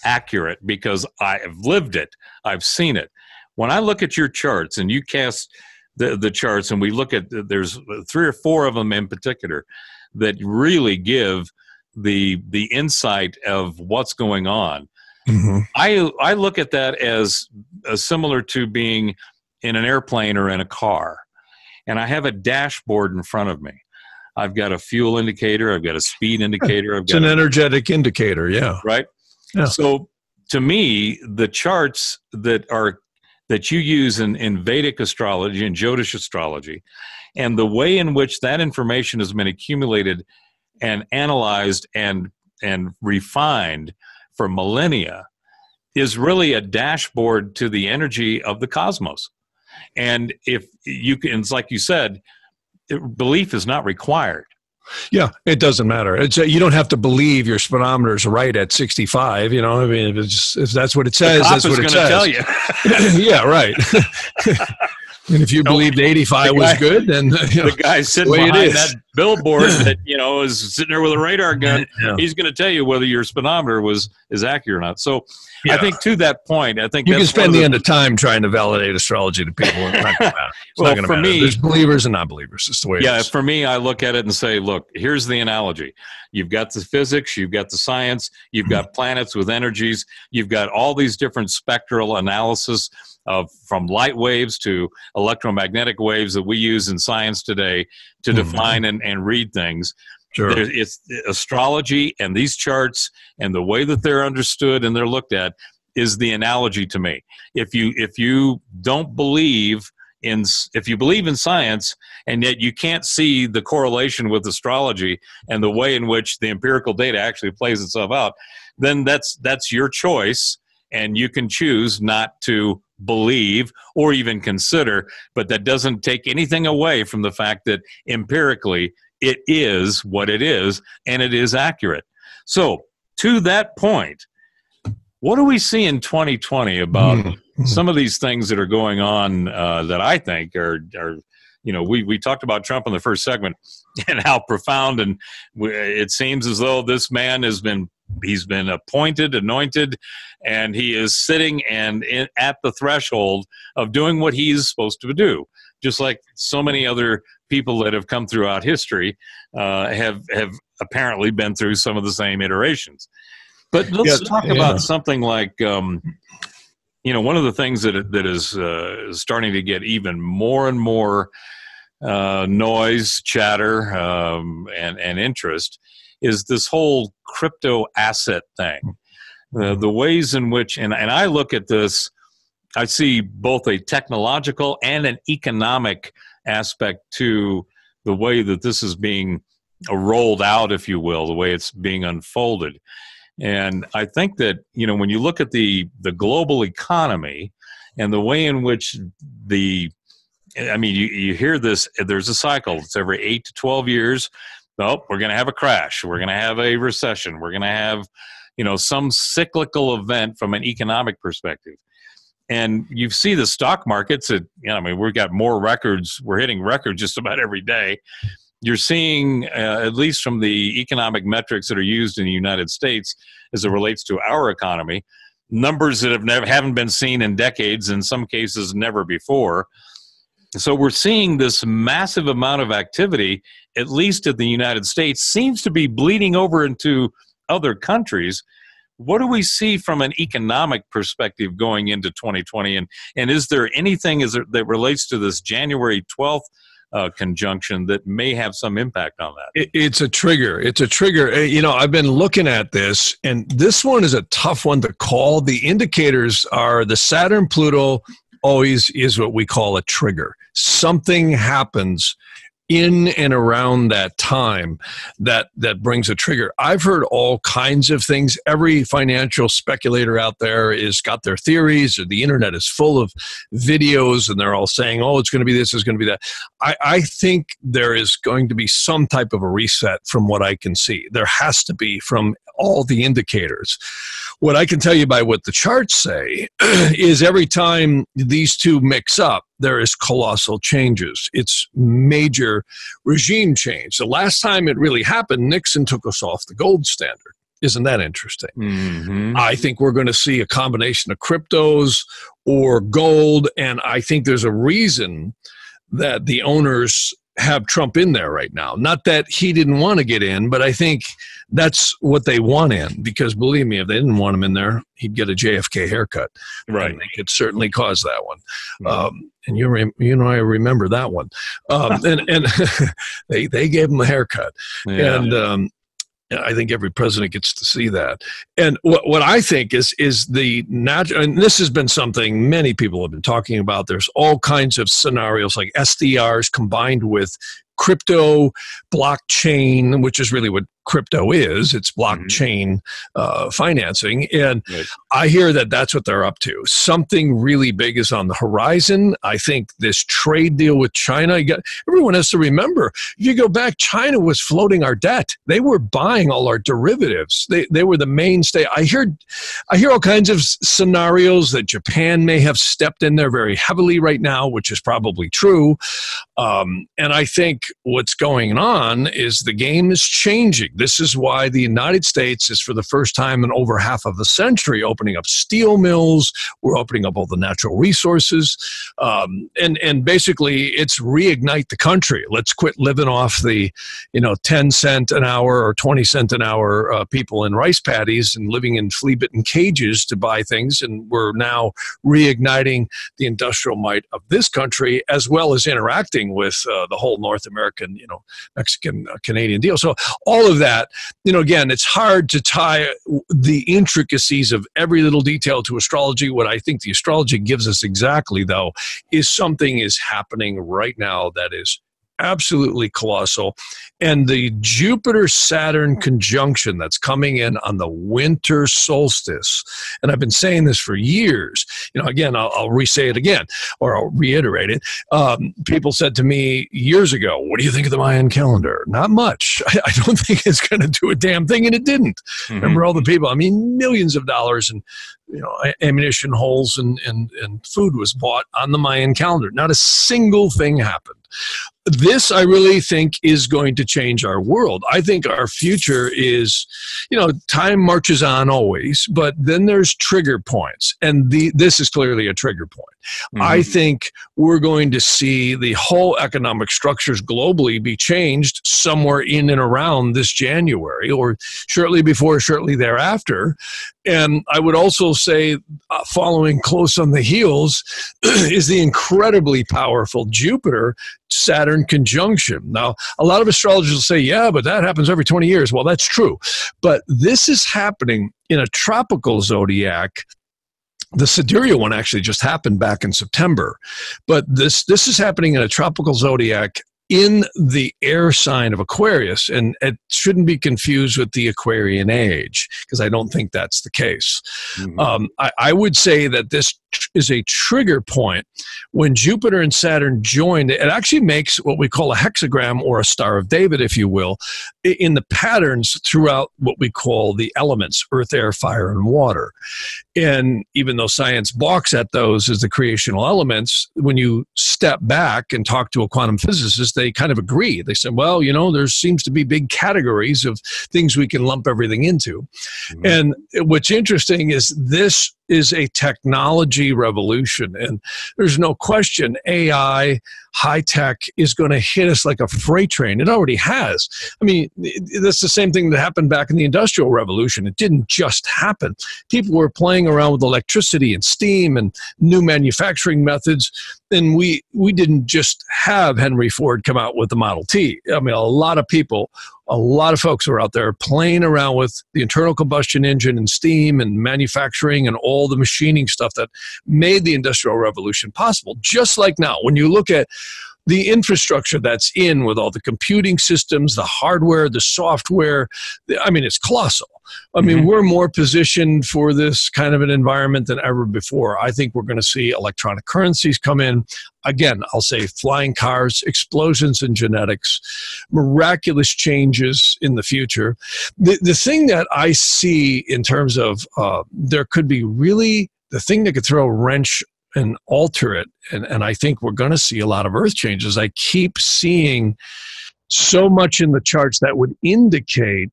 accurate, because I've lived it. I've seen it. When I look at your charts and you cast the, the charts, and we look at, there's three or four of them in particular that really give the, the insight of what's going on. Mm-hmm. I, I look at that as uh, similar to being in an airplane or in a car. And I have a dashboard in front of me. I've got a fuel indicator. I've got a speed indicator. I've it's got an a, energetic indicator. Yeah. Right. Yeah. So to me, the charts that are, that you use in, in Vedic astrology and Jyotish astrology, and the way in which that information has been accumulated and analyzed and, and refined for millennia, is really a dashboard to the energy of the cosmos. And if you can, it's like you said, it, belief is not required. Yeah, it doesn't matter. It's, you don't have to believe your speedometer's right at sixty-five. You know, I mean, if, it's, if that's what it says, that's what it says. Tell you. Yeah, right. And if you, you believed know, eighty-five the guy, was good, then you know, the guy sitting the behind that billboard that you know is sitting there with a radar gun, yeah. he's going to tell you whether your speedometer was is accurate or not. So, yeah. I think to that point, I think you that's can spend the, the end of time trying to validate astrology to people. It's not going to matter. It's well, not for matter. me, there's believers and non-believers. It's the way. Yeah, it is. For me, I look at it and say, look, here's the analogy. You've got the physics, you've got the science, you've got planets with energies, you've got all these different spectral analysis. Of from light waves to electromagnetic waves that we use in science today to define mm-hmm. and, and read things. Sure. It's astrology and these charts and the way that they're understood and they're looked at is the analogy to me. If you, if you don't believe in, if you believe in science and yet you can't see the correlation with astrology and the way in which the empirical data actually plays itself out, then that's, that's your choice. And you can choose not to believe or even consider, but that doesn't take anything away from the fact that empirically it is what it is and it is accurate. So to that point, what do we see in twenty twenty about mm-hmm. some of these things that are going on uh, that I think are, are, you know, we, we talked about Trump in the first segment and how profound, and it seems as though this man has been He's been appointed, anointed, and he is sitting and in, at the threshold of doing what he's supposed to do. Just like so many other people that have come throughout history uh, have have apparently been through some of the same iterations. But let's yeah, talk yeah. about something like, um, you know, one of the things that that is uh, starting to get even more and more uh, noise, chatter, um, and and interest. Is this whole crypto asset thing, uh, the ways in which, and, and I look at this, I see both a technological and an economic aspect to the way that this is being rolled out, if you will, the way it's being unfolded. And I think that, you know, when you look at the, the global economy and the way in which the, I mean, you, you hear this, there's a cycle, it's every eight to twelve years. Nope, we're going to have a crash. We're going to have a recession. We're going to have, you know, some cyclical event from an economic perspective. And you see the stock markets. At, you know, I mean, we've got more records. We're hitting records just about every day. You're seeing, uh, at least from the economic metrics that are used in the United States as it relates to our economy, numbers that have never haven't been seen in decades, in some cases never before. So we're seeing this massive amount of activity, at least in the United States, seems to be bleeding over into other countries. What do we see from an economic perspective going into twenty twenty? And, and is there anything is there, that relates to this January twelfth uh, conjunction that may have some impact on that? It, it's a trigger. It's a trigger. You know, I've been looking at this, and this one is a tough one to call. The indicators are the Saturn, Pluto, always is what we call a trigger. Something happens in and around that time that, that brings a trigger. I've heard all kinds of things. Every financial speculator out there is got their theories, or the internet is full of videos, and they're all saying, oh, it's going to be this, it's going to be that. I, I think there is going to be some type of a reset from what I can see. There has to be from all the indicators. What I can tell you by what the charts say is every time these two mix up, there is colossal changes. It's major regime change. The last time it really happened, Nixon took us off the gold standard. Isn't that interesting? Mm-hmm. I think we're going to see a combination of cryptos or gold, and I think there's a reason that the owners have Trump in there right now. Not that he didn't want to get in, but I think that's what they want in, because believe me, if they didn't want him in there, he'd get a J F K haircut. Right. And they could certainly cause that one. Mm-hmm. Um, and you re- you know, I remember that one. Um, and and they, they gave him a haircut. Yeah. And um, I think every president gets to see that. And what, what I think is, is the natural, and this has been something many people have been talking about. There's all kinds of scenarios like S D Rs combined with crypto, blockchain, which is really what crypto is. It's blockchain mm-hmm. uh, financing. And right. I hear that that's what they're up to. Something really big is on the horizon. I think this trade deal with China, you got, everyone has to remember, if you go back, China was floating our debt. They were buying all our derivatives. They they were the mainstay. I hear, I hear all kinds of scenarios that Japan may have stepped in there very heavily right now, which is probably true. Um, and I think what's going on is the game is changing. This is why the United States is, for the first time in over half of a century, opening up steel mills. We're opening up all the natural resources. Um, and, and basically, it's reignite the country. Let's quit living off the, you know, ten cent an hour or twenty cent an hour uh, people in rice paddies and living in flea-bitten cages to buy things. And we're now reigniting the industrial might of this country, as well as interacting with uh, the whole North American, you know, Mexican, uh, Canadian deal. So all of that, you know, again, it's hard to tie the intricacies of every little detail to astrology. What I think the astrology gives us exactly, though, is something is happening right now that is absolutely colossal. And the Jupiter-Saturn conjunction that's coming in on the winter solstice, and I've been saying this for years, you know, again, I'll, I'll re-say it again, or I'll reiterate it. Um, people said to me years ago, what do you think of the Mayan calendar? Not much. I, I don't think it's going to do a damn thing, and it didn't. Mm-hmm. Remember all the people, I mean, millions of dollars and you know, ammunition holes and, and, and food was bought on the Mayan calendar. Not a single thing happened. This, I really think, is going to change our world. I think our future is, you know, time marches on always, but then there's trigger points. And the, this is clearly a trigger point. Mm-hmm. I think we're going to see the whole economic structures globally be changed somewhere in and around this January or shortly before, shortly thereafter. And I would also say, uh, following close on the heels is the incredibly powerful Jupiter-Saturn conjunction. Now, a lot of astrologers will say, yeah, but that happens every twenty years. Well, that's true. But this is happening in a tropical zodiac. The sidereal one actually just happened back in September. But this this is happening in a tropical zodiac in the air sign of Aquarius, and it shouldn't be confused with the Aquarian age, because I don't think that's the case. Mm-hmm. Um, I, I would say that this tr- is a trigger point. When Jupiter and Saturn joined, it actually makes what we call a hexagram, or a Star of David, if you will, in the patterns throughout what we call the elements, earth, air, fire, and water. And even though science balks at those as the creational elements, when you step back and talk to a quantum physicist, they kind of agree. They said, well, you know, there seems to be big categories of things we can lump everything into. Mm-hmm. And what's interesting is this is a technology revolution. And there's no question A I, high tech, is going to hit us like a freight train. It already has. I mean, that's the same thing that happened back in the Industrial Revolution. It didn't just happen. People were playing around with electricity and steam and new manufacturing methods. And we, we didn't just have Henry Ford come out with the Model T. I mean, a lot of people... A lot of folks are out there playing around with the internal combustion engine and steam and manufacturing and all the machining stuff that made the Industrial Revolution possible. Just like now, when you look at the infrastructure that's in with all the computing systems, the hardware, the software, I mean, it's colossal. I mean, mm-hmm. we're more positioned for this kind of an environment than ever before. I think we're going to see electronic currencies come in. Again, I'll say flying cars, explosions in genetics, miraculous changes in the future. The, the thing that I see in terms of uh, there could be really, the thing that could throw a wrench and alter it. And, and I think we're going to see a lot of earth changes. I keep seeing so much in the charts that would indicate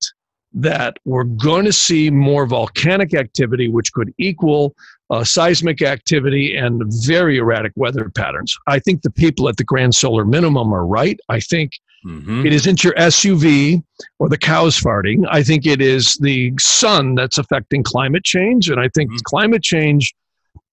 that we're going to see more volcanic activity, which could equal uh, seismic activity and very erratic weather patterns. I think the people at the Grand Solar Minimum are right. I think mm-hmm. it isn't your S U V or the cows farting. I think it is the sun that's affecting climate change. And I think mm-hmm. climate change,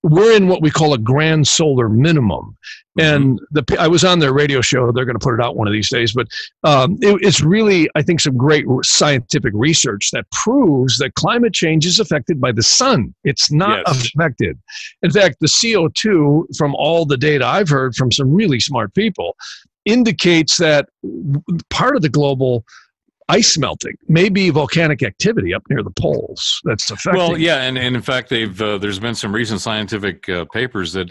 we're in what we call a Grand Solar Minimum. And the, I was on their radio show. They're going to put it out one of these days. But um, it, it's really, I think, some great scientific research that proves that climate change is affected by the sun. It's not yes. affected. In fact, the C O two, from all the data I've heard from some really smart people, indicates that part of the global ice melting, maybe volcanic activity up near the poles that's affecting. Well, yeah, and, and in fact, they've uh, there's been some recent scientific uh, papers that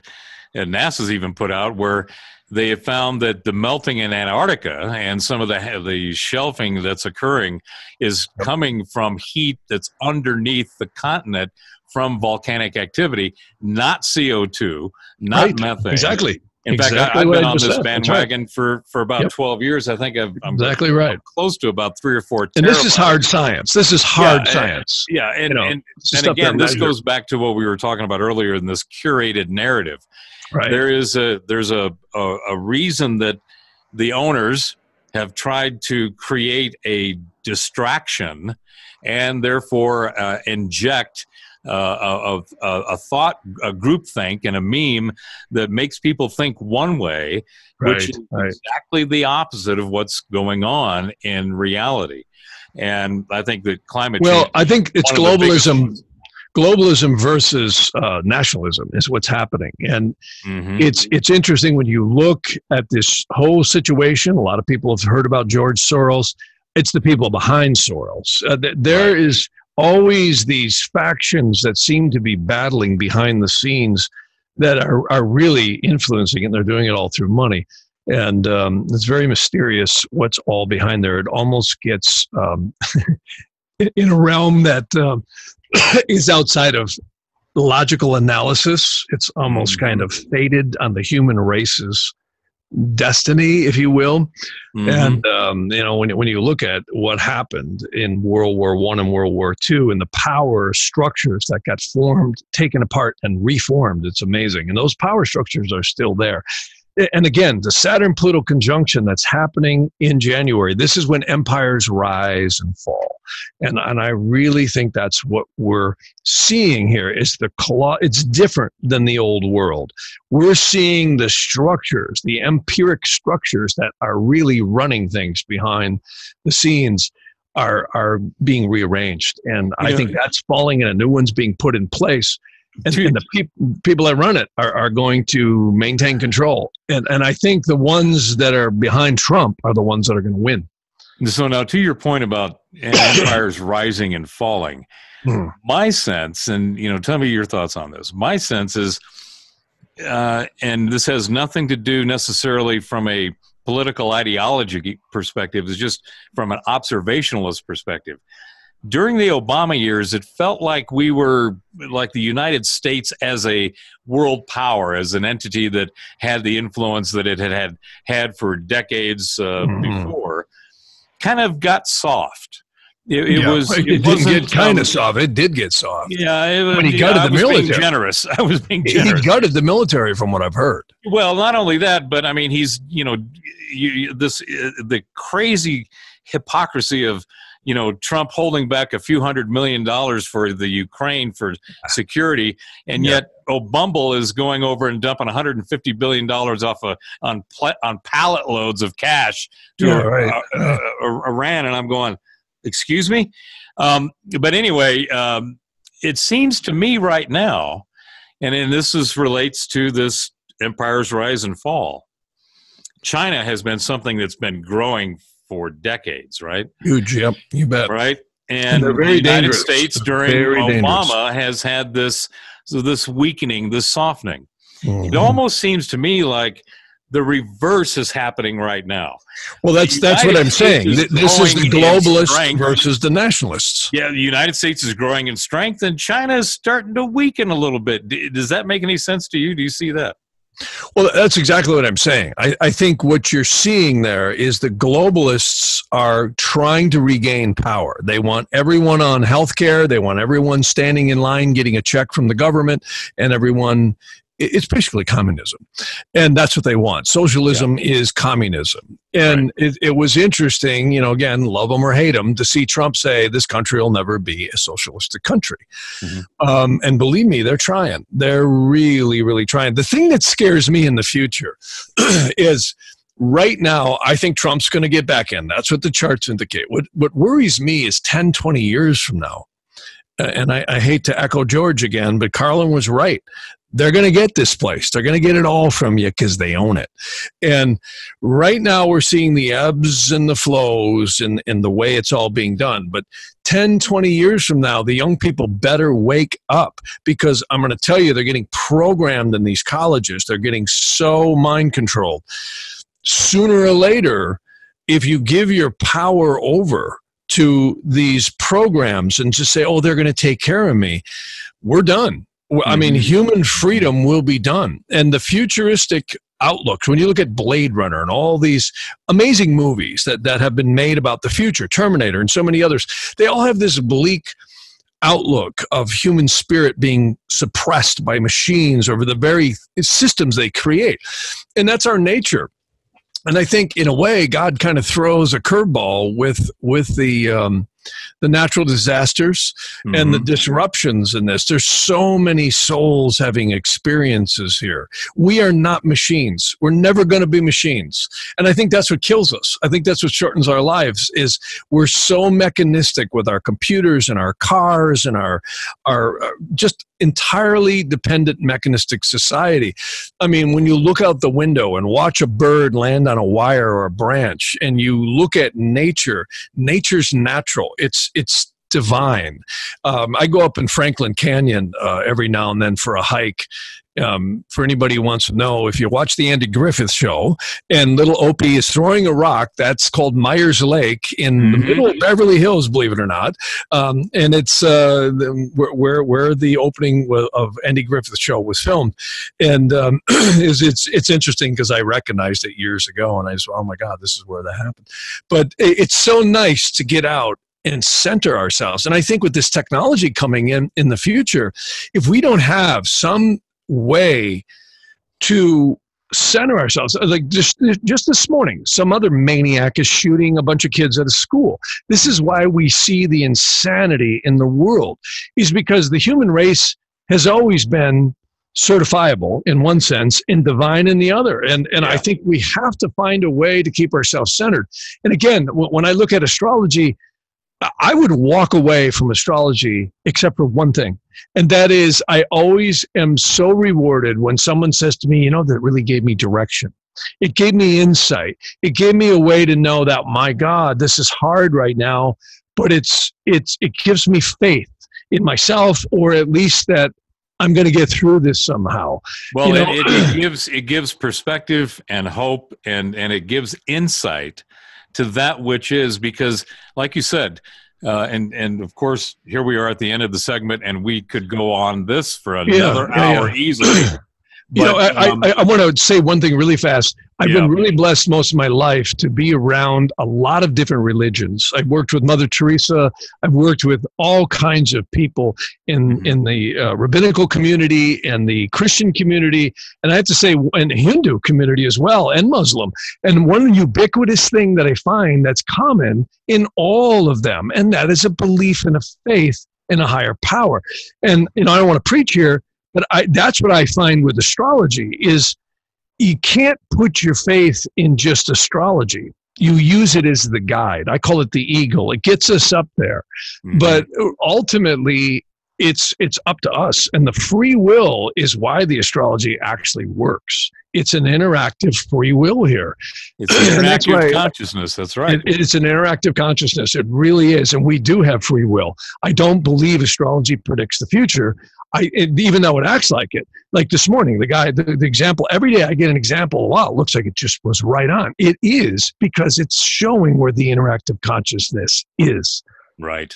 uh, NASA's even put out where they have found that the melting in Antarctica and some of the the shelving that's occurring is yep. coming from heat that's underneath the continent from volcanic activity, not C O two, not right. methane. Exactly. In exactly fact, I, I've been on this said. bandwagon right. for, for about yep. twelve years. I think I've, I'm exactly right. close to about three or four. And this is hard science. This is hard yeah, science. And, yeah. And, you know, and, and again, this goes back to what we were talking about earlier in this curated narrative. Right. There is a, there's a, a, a reason that the owners have tried to create a distraction and therefore uh, inject Uh, a, a, a thought, a groupthink, and a meme that makes people think one way, right, which is right. exactly the opposite of what's going on in reality. And I think that climate well, change... Well, I think it's globalism globalism versus uh, nationalism is what's happening. And mm-hmm. it's, it's interesting when you look at this whole situation. A lot of people have heard about George Soros. It's the people behind Soros. Uh, there right. is... always these factions that seem to be battling behind the scenes that are, are really influencing, and they're doing it all through money. And um, it's very mysterious what's all behind there. It almost gets um, in a realm that um, is outside of logical analysis. It's almost kind of fated on the human race's destiny, if you will. Mm-hmm. And, um, you know, when, when you look at what happened in World War One and World War Two and the power structures that got formed, taken apart and reformed, it's amazing. And those power structures are still there. And again, the Saturn-Pluto conjunction that's happening in January, this is when empires rise and fall. And, and I really think that's what we're seeing here. Is the It's different than the old world. We're seeing the structures, the empiric structures that are really running things behind the scenes are, are being rearranged. And I yeah. think that's falling and a new one's being put in place. And, and the peop people that run it are, are going to maintain control. And, and I think the ones that are behind Trump are the ones that are going to win. So now to your point about empires rising and falling, mm. my sense, and you know, tell me your thoughts on this. My sense is, uh, and this has nothing to do necessarily from a political ideology perspective, it's just from an observationalist perspective. During the Obama years, it felt like we were like the United States as a world power, as an entity that had the influence that it had had, had for decades uh, mm. before, kind of got soft. It, it yeah, was. It, it didn't get kind of soft. It did get soft. Yeah, it, when he gutted yeah, the military. I was being generous. I was being generous. He gutted the military, from what I've heard. Well, not only that, but I mean, he's you know, you, this the crazy hypocrisy of. You know, Trump holding back a few hundred million dollars for the Ukraine for security, and yep. yet Obumble is going over and dumping one hundred fifty billion dollars off of, on on pallet loads of cash to yeah, right. uh, uh, uh, Iran. And I'm going, excuse me? Um, but anyway, um, it seems to me right now, and, and this is, relates to this empire's rise and fall, China has been something that's been growing for decades, right? Huge, yep, you bet. Right? And, and the United States during Obama has had this, so this weakening, this softening. Mm-hmm. It almost seems to me like the reverse is happening right now. Well, that's, that's what I'm saying. This is the globalists versus the nationalists. States. Yeah, the United States is growing in strength, and China is starting to weaken a little bit. Does that make any sense to you? Do you see that? Well, that's exactly what I'm saying. I, I think what you're seeing there is the globalists are trying to regain power. They want everyone on healthcare. They want everyone standing in line, getting a check from the government, and everyone... It's basically communism, and that's what they want. Socialism yeah. is communism. And right. it, it was interesting, you know, again, love them or hate them, to see Trump say this country will never be a socialistic country. Mm-hmm. Um, and believe me, they're trying. They're really, really trying. The thing that scares me in the future is right now, I think Trump's going to get back in. That's what the charts indicate. What, what worries me is ten, twenty years from now. Uh, and I, I hate to echo George again, but Carlin was right. They're going to get this place. They're going to get it all from you because they own it. And right now we're seeing the ebbs and the flows and, and the way it's all being done. But ten, twenty years from now, the young people better wake up, because I'm going to tell you, they're getting programmed in these colleges. They're getting so mind controlled. Sooner or later, if you give your power over to these programs and just say, oh, they're going to take care of me, we're done. I mean, human freedom will be done. And the futuristic outlooks, when you look at Blade Runner and all these amazing movies that, that have been made about the future, Terminator and so many others, they all have this bleak outlook of human spirit being suppressed by machines over the very systems they create. And that's our nature. And I think, in a way, God kind of throws a curveball with, with the... Um, the natural disasters and mm-hmm. the disruptions in this. There's so many souls having experiences here. We are not machines. We're never going to be machines. And I think that's what kills us. I think that's what shortens our lives, is we're so mechanistic with our computers and our cars and our, our just entirely dependent mechanistic society. I mean, when you look out the window and watch a bird land on a wire or a branch, and you look at nature, nature's natural. It's it's divine. Um, I go up in Franklin Canyon uh, every now and then for a hike. Um, for anybody who wants to know, if you watch the Andy Griffith Show and little Opie is throwing a rock, that's called Myers Lake in mm-hmm. the middle of Beverly Hills, believe it or not. Um, and it's uh, the, where where the opening of Andy Griffith Show was filmed. And um, is it's it's interesting because I recognized it years ago, and I just, oh my God, this is where that happened. But it, it's so nice to get out and center ourselves. And I think with this technology coming in in the future, if we don't have some way to center ourselves, like just just this morning, some other maniac is shooting a bunch of kids at a school. This is why we see the insanity in the world, is because the human race has always been certifiable in one sense and divine in the other. And, and yeah. I think we have to find a way to keep ourselves centered. And again, when I look at astrology, I would walk away from astrology except for one thing, and that is I always am so rewarded when someone says to me, you know, that really gave me direction. It gave me insight. It gave me a way to know that, my God, this is hard right now, but it's, it's, it gives me faith in myself, or at least that I'm going to get through this somehow. Well, you know, it, it, it gives, it gives perspective and hope, and, and it gives insight to that which is, because like you said, uh, and, and of course, here we are at the end of the segment, and we could go on this for another yeah, yeah, hour yeah. easily. But, you know, I, um, I, I want to say one thing really fast. I've yeah. been really blessed most of my life to be around a lot of different religions. I've worked with Mother Teresa. I've worked with all kinds of people in, in the uh, rabbinical community and the Christian community, and I have to say, and Hindu community as well, and Muslim. And one ubiquitous thing that I find that's common in all of them, and that is a belief and a faith in a higher power. And you know, I don't want to preach here, but I, that's what I find with astrology is you can't put your faith in just astrology. You use it as the guide. I call it the eagle. It gets us up there. Mm-hmm. But ultimately, it's, it's up to us. And the free will is why the astrology actually works. It's an interactive free will here. It's an interactive that's consciousness. That's right. It, it's an interactive consciousness. It really is. And we do have free will. I don't believe astrology predicts the future. I, it, even though it acts like it, like this morning, the guy, the, the example, every day I get an example, wow, looks like it just was right on. It is, because it's showing where the interactive consciousness is. Right.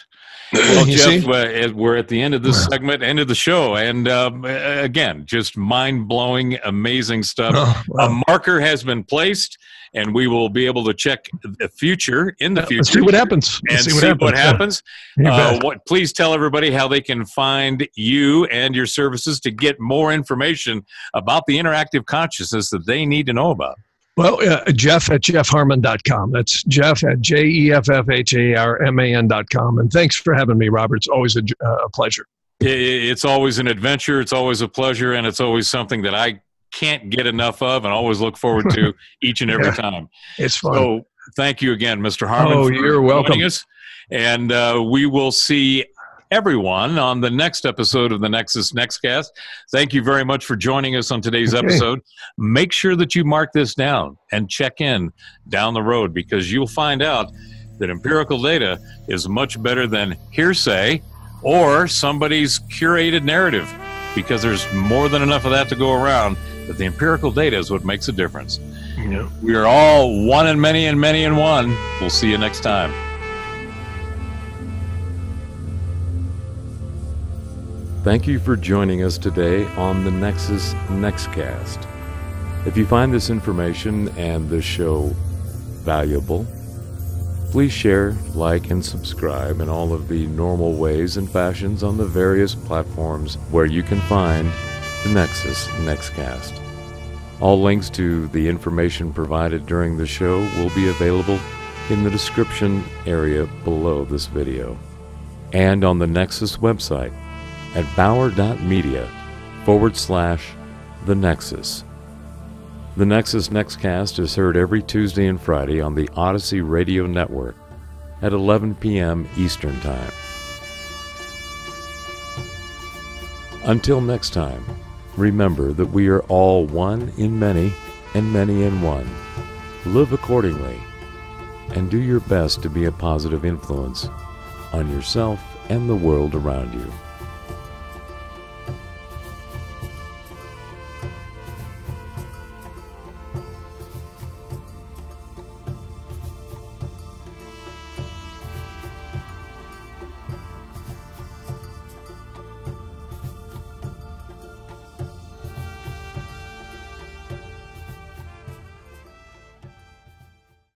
Well, Jeff, uh, we're at the end of this segment, end of the show. And um, again, just mind-blowing, amazing stuff. Oh, wow. A marker has been placed, and we will be able to check the future in the future. Let's see what happens. Let's and see what happens. What happens. Uh, what, please tell everybody how they can find you and your services to get more information about the interactive consciousness that they need to know about. Well, uh, Jeff at jeff harman dot com. That's Jeff at J E F F H A R M A N dot com. And thanks for having me, Robert. It's always a, uh, a pleasure. It's always an adventure. It's always a pleasure. And it's always something that I can't get enough of and always look forward to each and every yeah, time. It's fun. So thank you again, Mister Harman. Oh, you're welcome. Us. And uh, we will see everyone on the next episode of the Nexus Nextcast. Thank you very much for joining us on today's okay. episode. Make sure that you mark this down and check in down the road, because you'll find out that empirical data is much better than hearsay or somebody's curated narrative, because there's more than enough of that to go around, but the empirical data is what makes a difference. Yeah. We are all one and many and many and one. We'll see you next time. Thank you for joining us today on the Nexus Nextcast. If you find this information and this show valuable, please share, like, and subscribe in all of the normal ways and fashions on the various platforms where you can find the Nexus Nextcast. All links to the information provided during the show will be available in the description area below this video and on the Nexus website at bauer.media forward slash The Nexus. The Nexus Nextcast is heard every Tuesday and Friday on the Odyssey Radio Network at eleven p m Eastern Time. Until next time, remember that we are all one in many and many in one. Live accordingly and do your best to be a positive influence on yourself and the world around you.